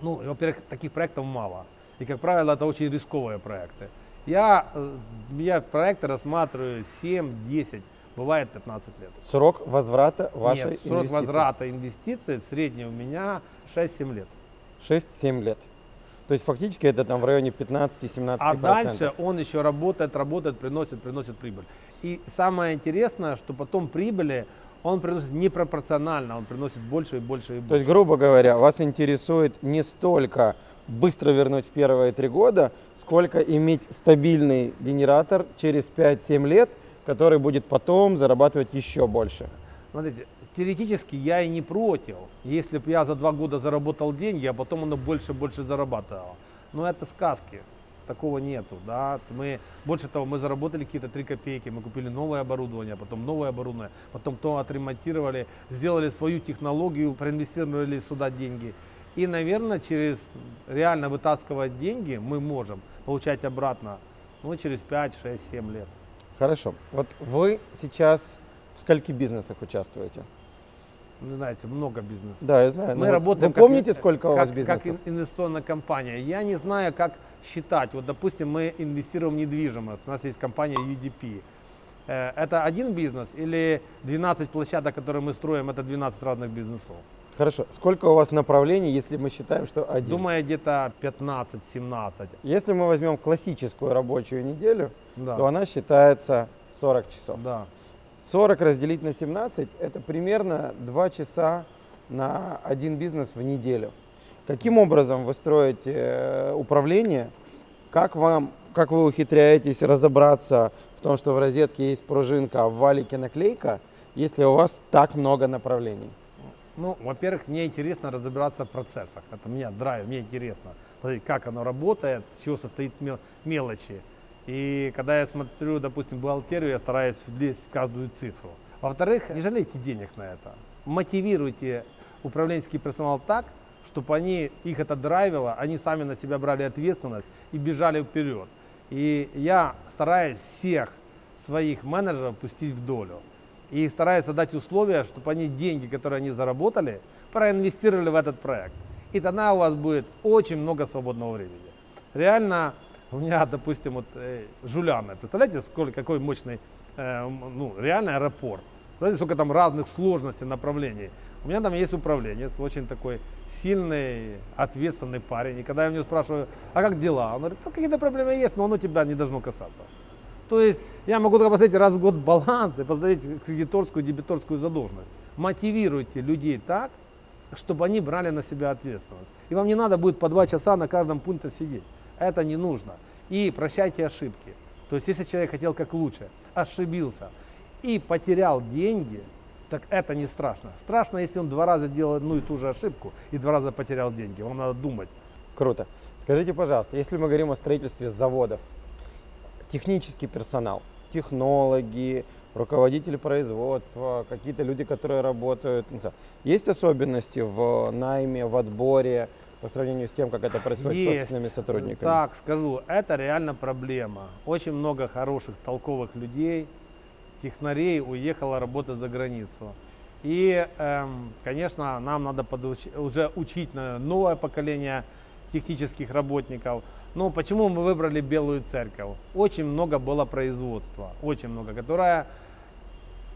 Ну, во-первых, таких проектов мало. И, как правило, это очень рисковые проекты. Я проекты рассматриваю 7-10, бывает 15 лет. Срок возврата вашей инвестиции? Нет, срок возврата инвестиций в среднем у меня 6-7 лет. 6-7 лет. То есть фактически это там в районе 15-17%. А дальше он еще работает, приносит прибыль. И самое интересное, что потом прибыли он приносит непропорционально, он приносит больше и больше и больше. То есть, грубо говоря, вас интересует не столько быстро вернуть в первые 3 года, сколько иметь стабильный генератор через 5-7 лет, который будет потом зарабатывать еще больше. Смотрите, теоретически я и не против, если бы я за 2 года заработал деньги, а потом оно больше зарабатывало. Но это сказки, такого нету. Да? Больше того, мы заработали какие-то 3 копейки, мы купили новое оборудование, потом новое оборудование, потом то отремонтировали, сделали свою технологию, проинвестировали сюда деньги. И, наверное, через реально вытаскивать деньги мы можем получать обратно, ну, через 5-6-7 лет. Хорошо. Вот вы сейчас в скольких бизнесах участвуете? Вы знаете, много бизнесов. Да, я знаю. Мы работаем, вы помните, сколько у вас бизнесов? Как инвестиционная компания. Я не знаю, как считать. Вот, допустим, мы инвестируем в недвижимость. У нас есть компания UDP. Это один бизнес или 12 площадок, которые мы строим, это 12 разных бизнесов? Хорошо. Сколько у вас направлений, если мы считаем, что один? Думаю, где-то 15-17. Если мы возьмем классическую рабочую неделю, да, то она считается 40 часов. Да. 40 разделить на 17 – это примерно 2 часа на один бизнес в неделю. Каким образом вы строите управление? Как вы ухитряетесь разобраться в том, что в розетке есть пружинка, а в валике наклейка, если у вас так много направлений? Ну, во-первых, мне интересно разбираться в процессах. Это меня драйв, мне интересно посмотреть, как оно работает, с чего состоит мелочи. И когда я смотрю, допустим, бухгалтерию, я стараюсь влезть в каждую цифру. Во-вторых, не жалейте денег на это. Мотивируйте управленческий персонал так, чтобы их это драйвило, они сами на себя брали ответственность и бежали вперед. И я стараюсь всех своих менеджеров пустить в долю. И стараюсь создать условия, чтобы они деньги, которые они заработали, проинвестировали в этот проект. И тогда у вас будет очень много свободного времени. Реально, у меня, допустим, вот Жуляна, представляете, какой мощный, реально аэропорт. Знаете, сколько там разных сложностей, направлений. У меня там есть управленец, очень такой сильный, ответственный парень. И когда я у него спрашиваю, а как дела? Он говорит, какие-то проблемы есть, но оно тебя не должно касаться. То есть я могу только посмотреть раз в год баланс и посмотреть кредиторскую, дебиторскую задолженность. Мотивируйте людей так, чтобы они брали на себя ответственность. И вам не надо будет по 2 часа на каждом пункте сидеть. Это не нужно. И прощайте ошибки. То есть если человек хотел как лучше, ошибился и потерял деньги, так это не страшно. Страшно, если он 2 раза делал одну и ту же ошибку и 2 раза потерял деньги. Вам надо думать. Круто. Скажите, пожалуйста, если мы говорим о строительстве заводов, технический персонал, технологи, руководители производства, какие-то люди, которые работают. Есть особенности в найме, в отборе по сравнению с тем, как это происходит с собственными сотрудниками? Так, скажу, это реально проблема. Очень много хороших, толковых людей, технарей уехало работать за границу. И, конечно, нам надо уже учить новое поколение технических работников. Но почему мы выбрали Белую Церковь? Очень много было производства, очень много, которое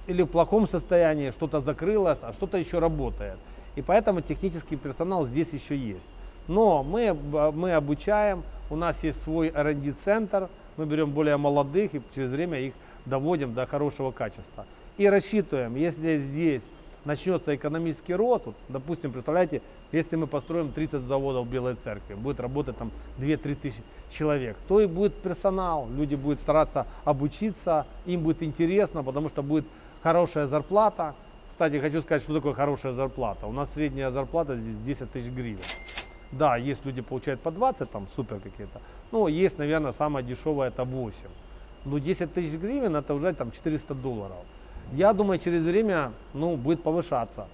или в плохом состоянии, что-то закрылось, а что-то еще работает. И поэтому технический персонал здесь еще есть. Но мы обучаем, у нас есть свой R&D-центр, мы берем более молодых и через время их доводим до хорошего качества. И рассчитываем, если здесь начнется экономический рост, вот, допустим, представляете, если мы построим 30 заводов в Белой Церкви, будет работать там 2-3 тысячи человек, то и будет персонал, люди будут стараться обучиться, им будет интересно, потому что будет хорошая зарплата. Кстати, хочу сказать, что такое хорошая зарплата. У нас средняя зарплата здесь 10 тысяч гривен. Да, есть люди получают по 20, там супер какие-то, но есть, наверное, самая дешевая это 8. Но 10 тысяч гривен это уже там $400. Я думаю, через время будет повышаться.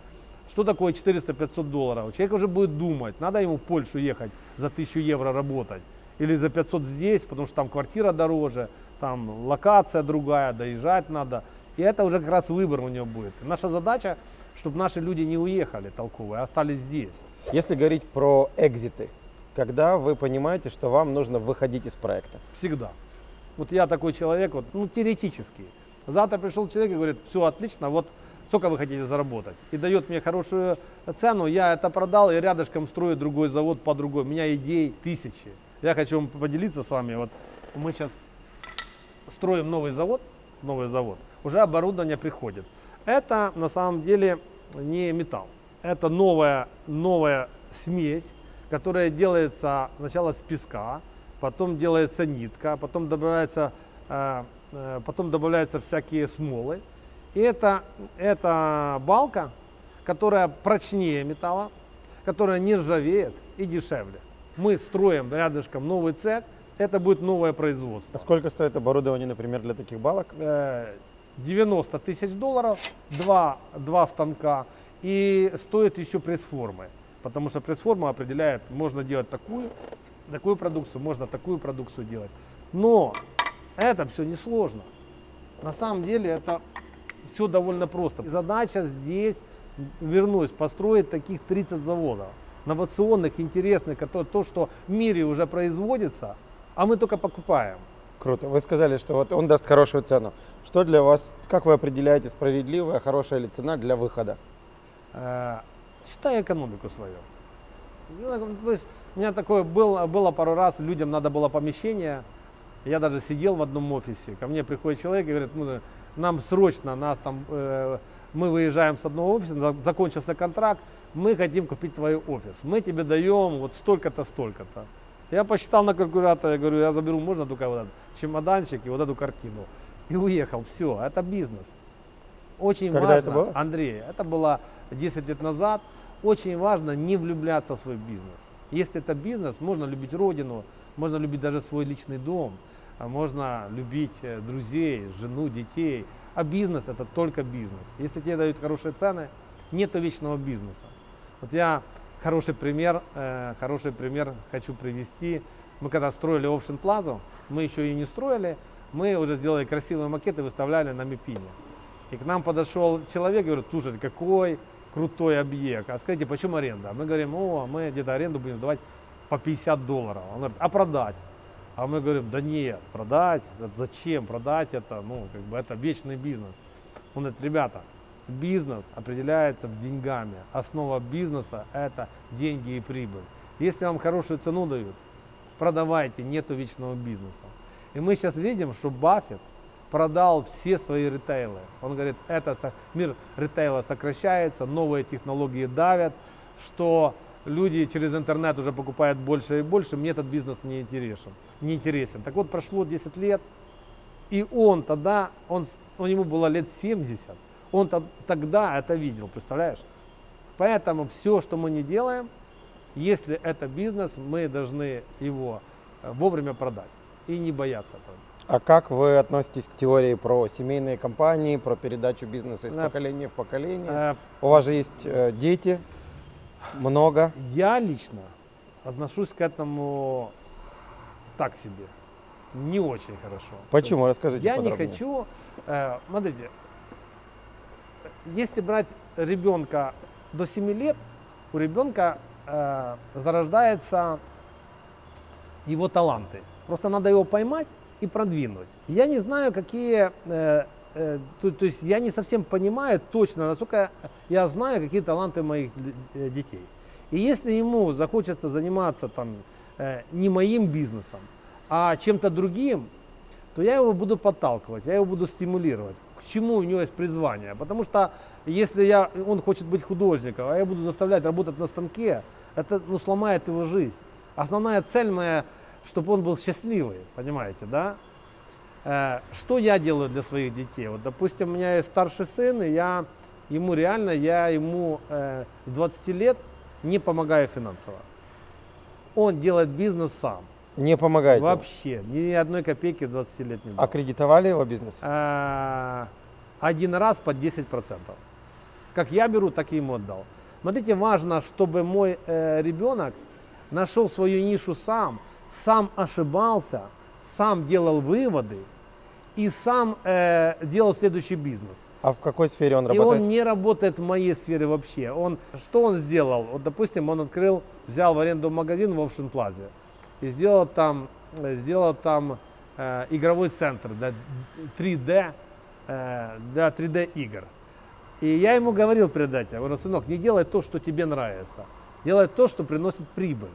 Что такое $400-500? Человек уже будет думать, надо ему в Польшу ехать за 1000 евро работать. Или за 500 здесь, потому что там квартира дороже, там локация другая, доезжать надо. И это уже как раз выбор у него будет. Наша задача, чтобы наши люди не уехали толковые, а остались здесь. Если говорить про экзиты, когда вы понимаете, что вам нужно выходить из проекта? Всегда. Вот я такой человек, теоретически. Завтра пришел человек и говорит, все отлично, вот сколько вы хотите заработать. И дает мне хорошую цену, я это продал и рядышком строю другой завод по другой. У меня идей тысячи. Я хочу вам поделиться с вами. Вот мы сейчас строим новый завод. Уже оборудование приходит. Это на самом деле не металл. Это новая смесь, которая делается сначала с песка, потом делается нитка, потом добавляется... Потом добавляются всякие смолы. И это балка, которая прочнее металла, которая не ржавеет и дешевле. Мы строим рядышком новый цех, это будет новое производство. А сколько стоит оборудование, например, для таких балок? $90 тысяч, 2 станка. И стоит еще пресс-формы, потому что пресс-форма определяет, можно делать такую продукцию, можно такую продукцию делать. Но это все несложно. На самом деле это все довольно просто. Задача здесь, вернусь, построить таких 30 заводов, инновационных, интересных, которые, то, что в мире уже производится, а мы только покупаем. Круто. Вы сказали, что вот он даст хорошую цену. Что для вас, как вы определяете, справедливая, хорошая ли цена для выхода? считай экономику свою. То есть, у меня такое было пару раз, людям надо было помещение, я даже сидел в одном офисе, ко мне приходит человек и говорит, ну, нам срочно, нас там, мы выезжаем с одного офиса, закончился контракт, мы хотим купить твой офис, мы тебе даем вот столько-то, столько-то. Я посчитал на калькуляторе, я говорю, я заберу, можно только вот этот чемоданчик и вот эту картину. И уехал, все, это бизнес. Очень важно, это было? Андрей, это было 10 лет назад, очень важно не влюбляться в свой бизнес. Если это бизнес, можно любить родину, можно любить даже свой личный дом, можно любить друзей, жену, детей. А бизнес — это только бизнес. Если тебе дают хорошие цены, нету вечного бизнеса. Вот я хороший пример хочу привести. Мы когда строили Ocean Plaza, мы еще ее не строили, мы уже сделали красивые макеты, выставляли на МИПИМе. И к нам подошел человек, говорит, слушай, какой крутой объект, а скажите, почему аренда? Мы говорим, о, мы где-то аренду будем давать по $50. Он говорит, а продать? А мы говорим, да нет, продать, зачем продать это, ну, как бы это вечный бизнес. Он говорит, ребята, бизнес определяется деньгами, основа бизнеса — это деньги и прибыль. Если вам хорошую цену дают, продавайте, нету вечного бизнеса. И мы сейчас видим, что Баффет продал все свои ритейлы. Он говорит, это мир ритейла сокращается, новые технологии давят, что люди через интернет уже покупают больше и больше, мне этот бизнес не интересен. Так вот, прошло 10 лет, и он тогда, ему было лет 70, он тогда это видел, представляешь? Поэтому все, что мы не делаем, если это бизнес, мы должны его вовремя продать и не бояться этого. А как вы относитесь к теории про семейные компании, про передачу бизнеса из поколения в поколение? У вас же есть дети, много. Я лично отношусь к этому так себе, не очень хорошо. Почему? Расскажите подробнее. Я не хочу, смотрите, если брать ребенка до 7 лет, у ребенка зарождаются его таланты. Просто надо его поймать и продвинуть. Я не знаю, какие, то есть я не совсем понимаю точно, насколько я знаю, какие таланты моих детей. И если ему захочется заниматься там не моим бизнесом, а чем-то другим, то я его буду подталкивать, я его буду стимулировать. К чему у него есть призвание? Потому что если он хочет быть художником, а я буду заставлять работать на станке, это, ну, сломает его жизнь. Основная цель моя — чтобы он был счастливый, понимаете, да? Что я делаю для своих детей? Вот, допустим, у меня есть старший сын, и я ему с 20 лет не помогаю финансово. Он делает бизнес сам. Не помогаете? Вообще, ни одной копейки с 20 лет не было. А кредитовали его бизнес? Один раз под 10%. Как я беру, так и ему отдал. Смотрите, важно, чтобы мой ребенок нашел свою нишу сам, сам ошибался, сам делал выводы и сам делал следующий бизнес. А в какой сфере он работает? И он не работает в моей сфере вообще. Что он сделал? Вот, допустим, он взял в аренду магазин в Ocean Plaza и сделал там игровой центр для 3D, для 3D игр. И я ему говорил перед этим, я говорю, сынок, не делай то, что тебе нравится, делай то, что приносит прибыль.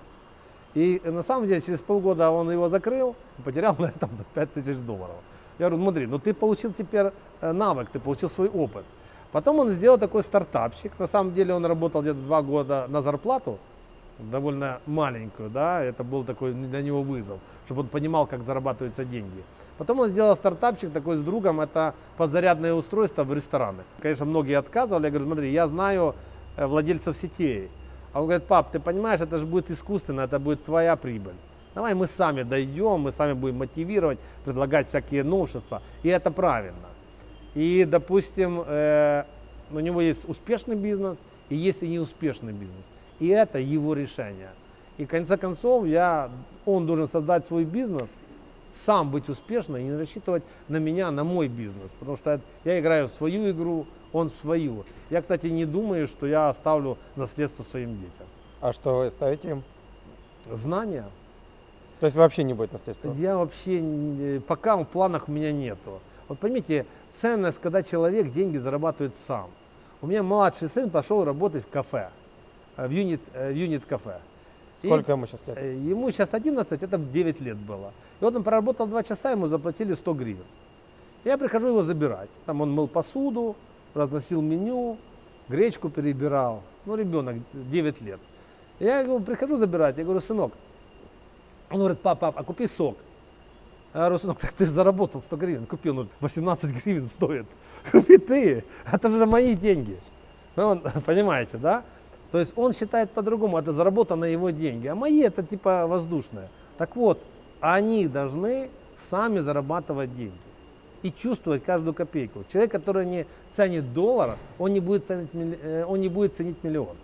И на самом деле через полгода он его закрыл, потерял на этом $5000. Я говорю, смотри, ну ты получил теперь навык, ты получил свой опыт. Потом он сделал такой стартапчик, на самом деле он работал где-то 2 года на зарплату, довольно маленькую, да, это был такой для него вызов, чтобы он понимал, как зарабатываются деньги. Потом он сделал стартапчик такой с другом, это подзарядное устройство в ресторанах. Конечно, многие отказывали, я говорю, смотри, я знаю владельцев сетей. А он говорит, пап, ты понимаешь, это же будет искусственно, это будет твоя прибыль. Давай мы сами дойдем, мы сами будем мотивировать, предлагать всякие новшества. И это правильно. И, допустим, у него есть успешный бизнес, и есть и неуспешный бизнес. И это его решение. И в конце концов, он должен создать свой бизнес, сам быть успешным и не рассчитывать на меня, на мой бизнес. Потому что я играю в свою игру, он свою. Я, кстати, не думаю, что я оставлю наследство своим детям. А что вы ставите им? Знания. То есть вообще не будет наследства? Я вообще, пока в планах у меня нету. Вот поймите, ценность, когда человек деньги зарабатывает сам. У меня младший сын пошел работать в кафе. в Unit кафе. Сколько ему сейчас лет? Ему сейчас 11, это 9 лет было. И вот он проработал 2 часа, ему заплатили 100 гривен. Я прихожу его забирать. Там он мыл посуду, разносил меню, гречку перебирал. Ну, ребенок, 9 лет. Я его прихожу забирать, я говорю, сынок. Он говорит, папа, а купи сок. Я говорю, сынок, так ты же заработал 100 гривен, купил, ну, 18 гривен стоит. Купи ты, это же мои деньги. Ну, понимаете, да? То есть он считает по-другому, это заработанные его деньги, а мои это типа воздушные. Так вот, они должны сами зарабатывать деньги и чувствовать каждую копейку. Человек, который не ценит доллар, он не будет ценить миллион.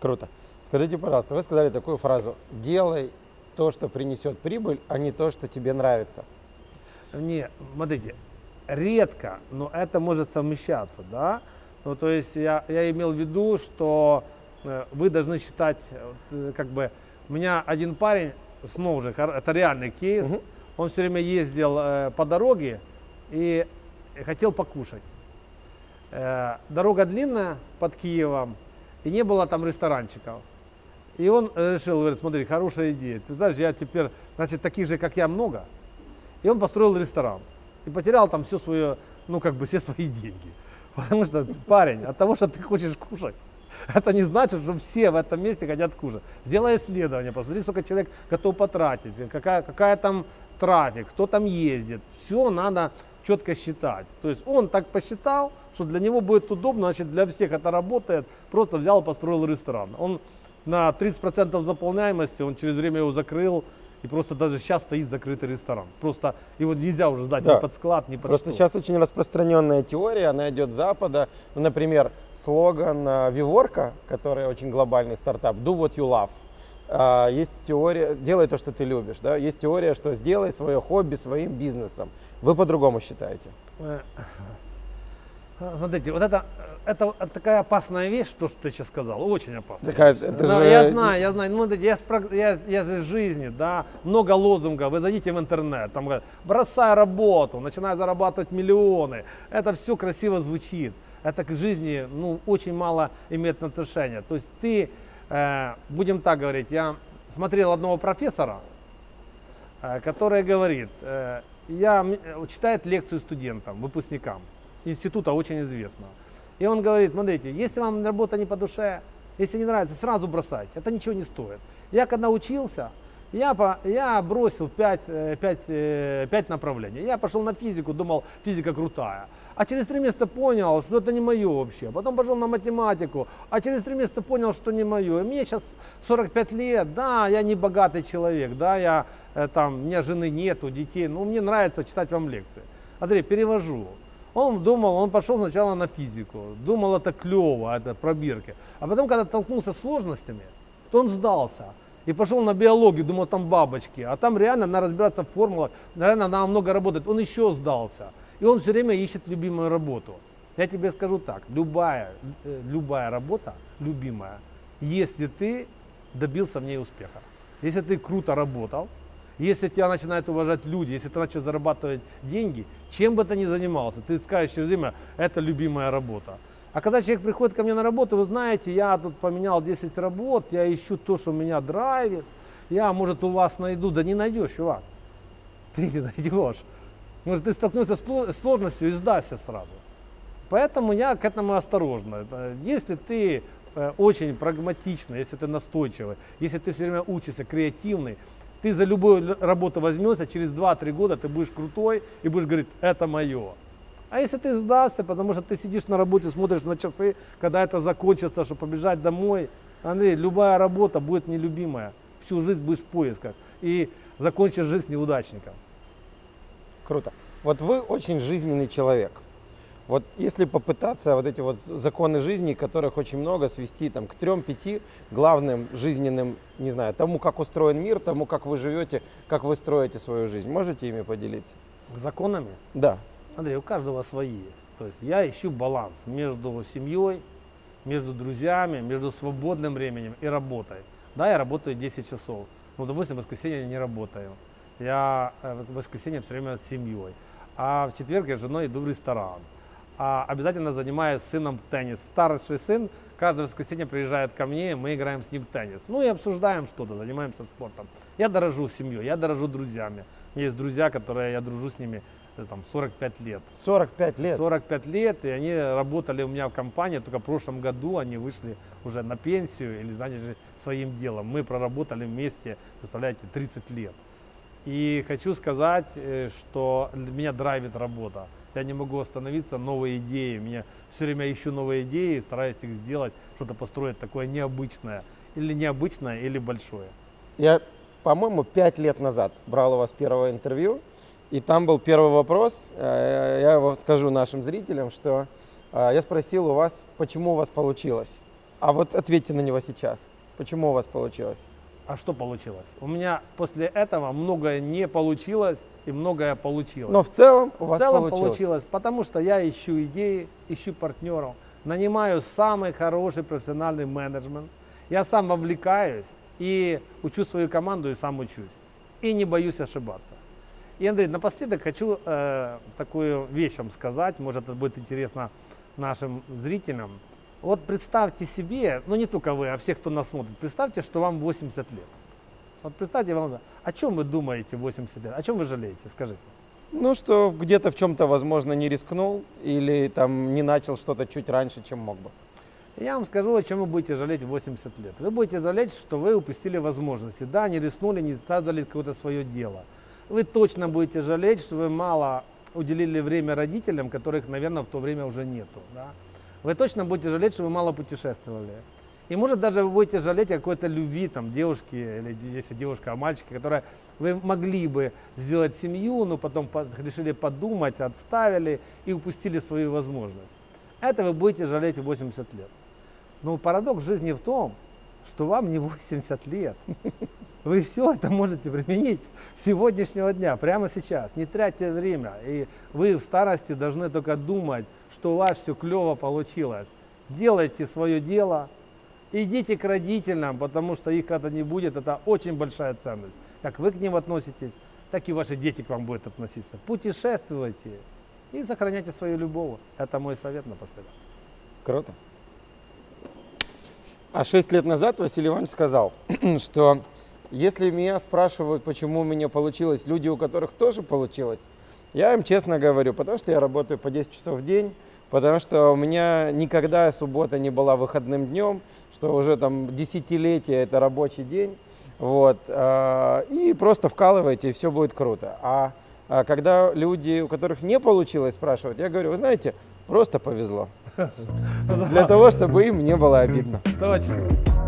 Круто. Скажите, пожалуйста, вы сказали такую фразу: делай то, что принесет прибыль, а не то, что тебе нравится. Не, смотрите, редко, но это может совмещаться, да? Ну, то есть я имел в виду, что вы должны считать, как бы, у меня один парень, снова же, это реальный кейс, он все время ездил по дороге и хотел покушать. Дорога длинная под Киевом, и не было там ресторанчиков. И он решил, говорит, смотри, хорошая идея, ты знаешь, я теперь, значит, таких же, как я, много. И он построил ресторан и потерял там все свое, ну, как бы, все свои деньги. Потому что, парень, от того, что ты хочешь кушать, это не значит, что все в этом месте хотят кушать. Сделай исследование, посмотри, сколько человек готов потратить, какая там трафик, кто там ездит. Все надо четко считать. То есть он так посчитал, что для него будет удобно, значит, для всех это работает. Просто взял и построил ресторан. Он на 30% заполняемости, он через время его закрыл. И просто даже сейчас стоит закрытый ресторан. Просто его нельзя уже сдать, да, ни под склад, ни под просто что. Сейчас очень распространенная теория, она идет с Запада. Ну, например, слоган Виворка, который очень глобальный стартап, do what you love. Есть теория, делай то, что ты любишь. Да? Есть теория, что сделай свое хобби своим бизнесом. Вы по-другому считаете? Смотрите, вот это такая опасная вещь, то, что ты сейчас сказал, очень опасная. Такая, это да, же... Я знаю, ну, я из жизни, да, много лозунгов, вы зайдите в интернет, там говорят, бросай работу, начинай зарабатывать миллионы, это все красиво звучит, это к жизни, ну, очень мало имеет отношения. То есть ты, будем так говорить, я смотрел одного профессора, который говорит, читает лекцию студентам, выпускникам института очень известного. И он говорит, смотрите, если вам работа не по душе, если не нравится, сразу бросайте, это ничего не стоит. Я когда учился, я бросил 5 направлений. Я пошел на физику, думал, физика крутая. А через 3 месяца понял, что это не мое вообще. Потом пошел на математику, а через 3 месяца понял, что не мое. И мне сейчас 45 лет, да, я не богатый человек, да, я, там, у меня жены нету, детей, но мне нравится читать вам лекции. Андрей, перевожу. Он пошел сначала на физику, думал, это клево, это пробирки. А потом, когда столкнулся с сложностями, то он сдался и пошел на биологию, думал, там бабочки. А там реально надо разбираться в формулах, реально надо много работать. Он еще сдался. И он все время ищет любимую работу. Я тебе скажу так, любая работа любимая, если ты добился в ней успеха. Если ты круто работал, если тебя начинают уважать люди, если ты начал зарабатывать деньги, чем бы ты ни занимался, ты скажешь через время, это любимая работа. А когда человек приходит ко мне на работу, вы знаете, я тут поменял 10 работ, я ищу то, что меня драйвит, я, может, у вас найду. Да не найдешь, чувак, ты не найдешь. Может, ты столкнулся с сложностью и сдашься сразу. Поэтому я к этому осторожно. Если ты очень прагматичный, если ты настойчивый, если ты все время учишься, креативный, ты за любую работу возьмешься, через 2-3 года ты будешь крутой и будешь говорить, это мое. А если ты сдашься, потому что ты сидишь на работе, смотришь на часы, когда это закончится, чтобы побежать домой. Андрей, любая работа будет нелюбимая. Всю жизнь будешь в поисках и закончишь жизнь неудачником. Круто. Вот вы очень жизненный человек. Вот если попытаться вот эти вот законы жизни, которых очень много, свести там к 3-5 главным жизненным, не знаю, тому, как устроен мир, тому, как вы живете, как вы строите свою жизнь. Можете ими поделиться? Законами? Да. Андрей, у каждого свои. То есть я ищу баланс между семьей, между друзьями, между свободным временем и работой. Да, я работаю 10 часов. Ну, допустим, в воскресенье я не работаю. Я в воскресенье все время с семьей. А в четверг я с женой иду в ресторан. обязательно занимаюсь с сыном теннис. Старший сын каждое воскресенье приезжает ко мне, мы играем с ним в теннис. Ну и обсуждаем что-то, занимаемся спортом. Я дорожу семьей, я дорожу друзьями. У меня есть друзья, которые я дружу с ними там 45 лет. 45 лет? 45 лет, и они работали у меня в компании, только в прошлом году они вышли уже на пенсию или занялись своим делом. Мы проработали вместе, представляете, 30 лет. И хочу сказать, что меня драйвит работа. Я не могу остановиться, новые идеи. Меня все время ищу новые идеи, стараюсь их сделать, что-то построить такое необычное или большое. Я, по-моему, 5 лет назад брал у вас первое интервью, и там был первый вопрос. Я его скажу нашим зрителям, что я спросил у вас, почему у вас получилось. А вот ответьте на него сейчас. Почему у вас получилось? А что получилось? У меня после этого многое не получилось и многое получилось. Но в целом у вас получилось, потому что я ищу идеи, ищу партнеров, нанимаю самый хороший профессиональный менеджмент. Я сам вовлекаюсь и учу свою команду и сам учусь. И не боюсь ошибаться. И, Андрей, напоследок хочу такую вещь вам сказать, может это будет интересно нашим зрителям. Вот представьте себе, ну не только вы, а все, кто нас смотрит, представьте, что вам 80 лет. Вот представьте, вам, о чем вы думаете 80 лет, о чем вы жалеете, скажите. Ну, что где-то в чем-то, возможно, не рискнул или там не начал что-то чуть раньше, чем мог бы. Я вам скажу, о чем вы будете жалеть 80 лет. Вы будете жалеть, что вы упустили возможности, да, не рискнули, не создали какое-то свое дело. Вы точно будете жалеть, что вы мало уделили время родителям, которых, наверное, в то время уже нету, да. Вы точно будете жалеть, что вы мало путешествовали. И может даже вы будете жалеть о какой-то любви там, девушки, или если девушка, а мальчике, которая вы могли бы сделать семью, но потом решили подумать, отставили и упустили свою возможность. Это вы будете жалеть в 80 лет. Но парадокс жизни в том, что вам не 80 лет. Вы все это можете применить с сегодняшнего дня, прямо сейчас. Не тратьте время. И вы в старости должны только думать, что у вас все клево получилось. Делайте свое дело, идите к родителям, потому что их когда-то не будет, это очень большая ценность. Как вы к ним относитесь, так и ваши дети к вам будут относиться. Путешествуйте и сохраняйте свою любовь. Это мой совет напоследок. Круто. А 6 лет назад Василий Иванович сказал, что если меня спрашивают, почему у меня получилось, люди, у которых тоже получилось, я им честно говорю, потому что я работаю по 10 часов в день, потому что у меня никогда суббота не была выходным днем, что уже там десятилетие это рабочий день, вот, и просто вкалывайте, и все будет круто. А когда люди, у которых не получилось, спрашивают, я говорю, вы знаете, просто повезло, для того, чтобы им не было обидно. Точно.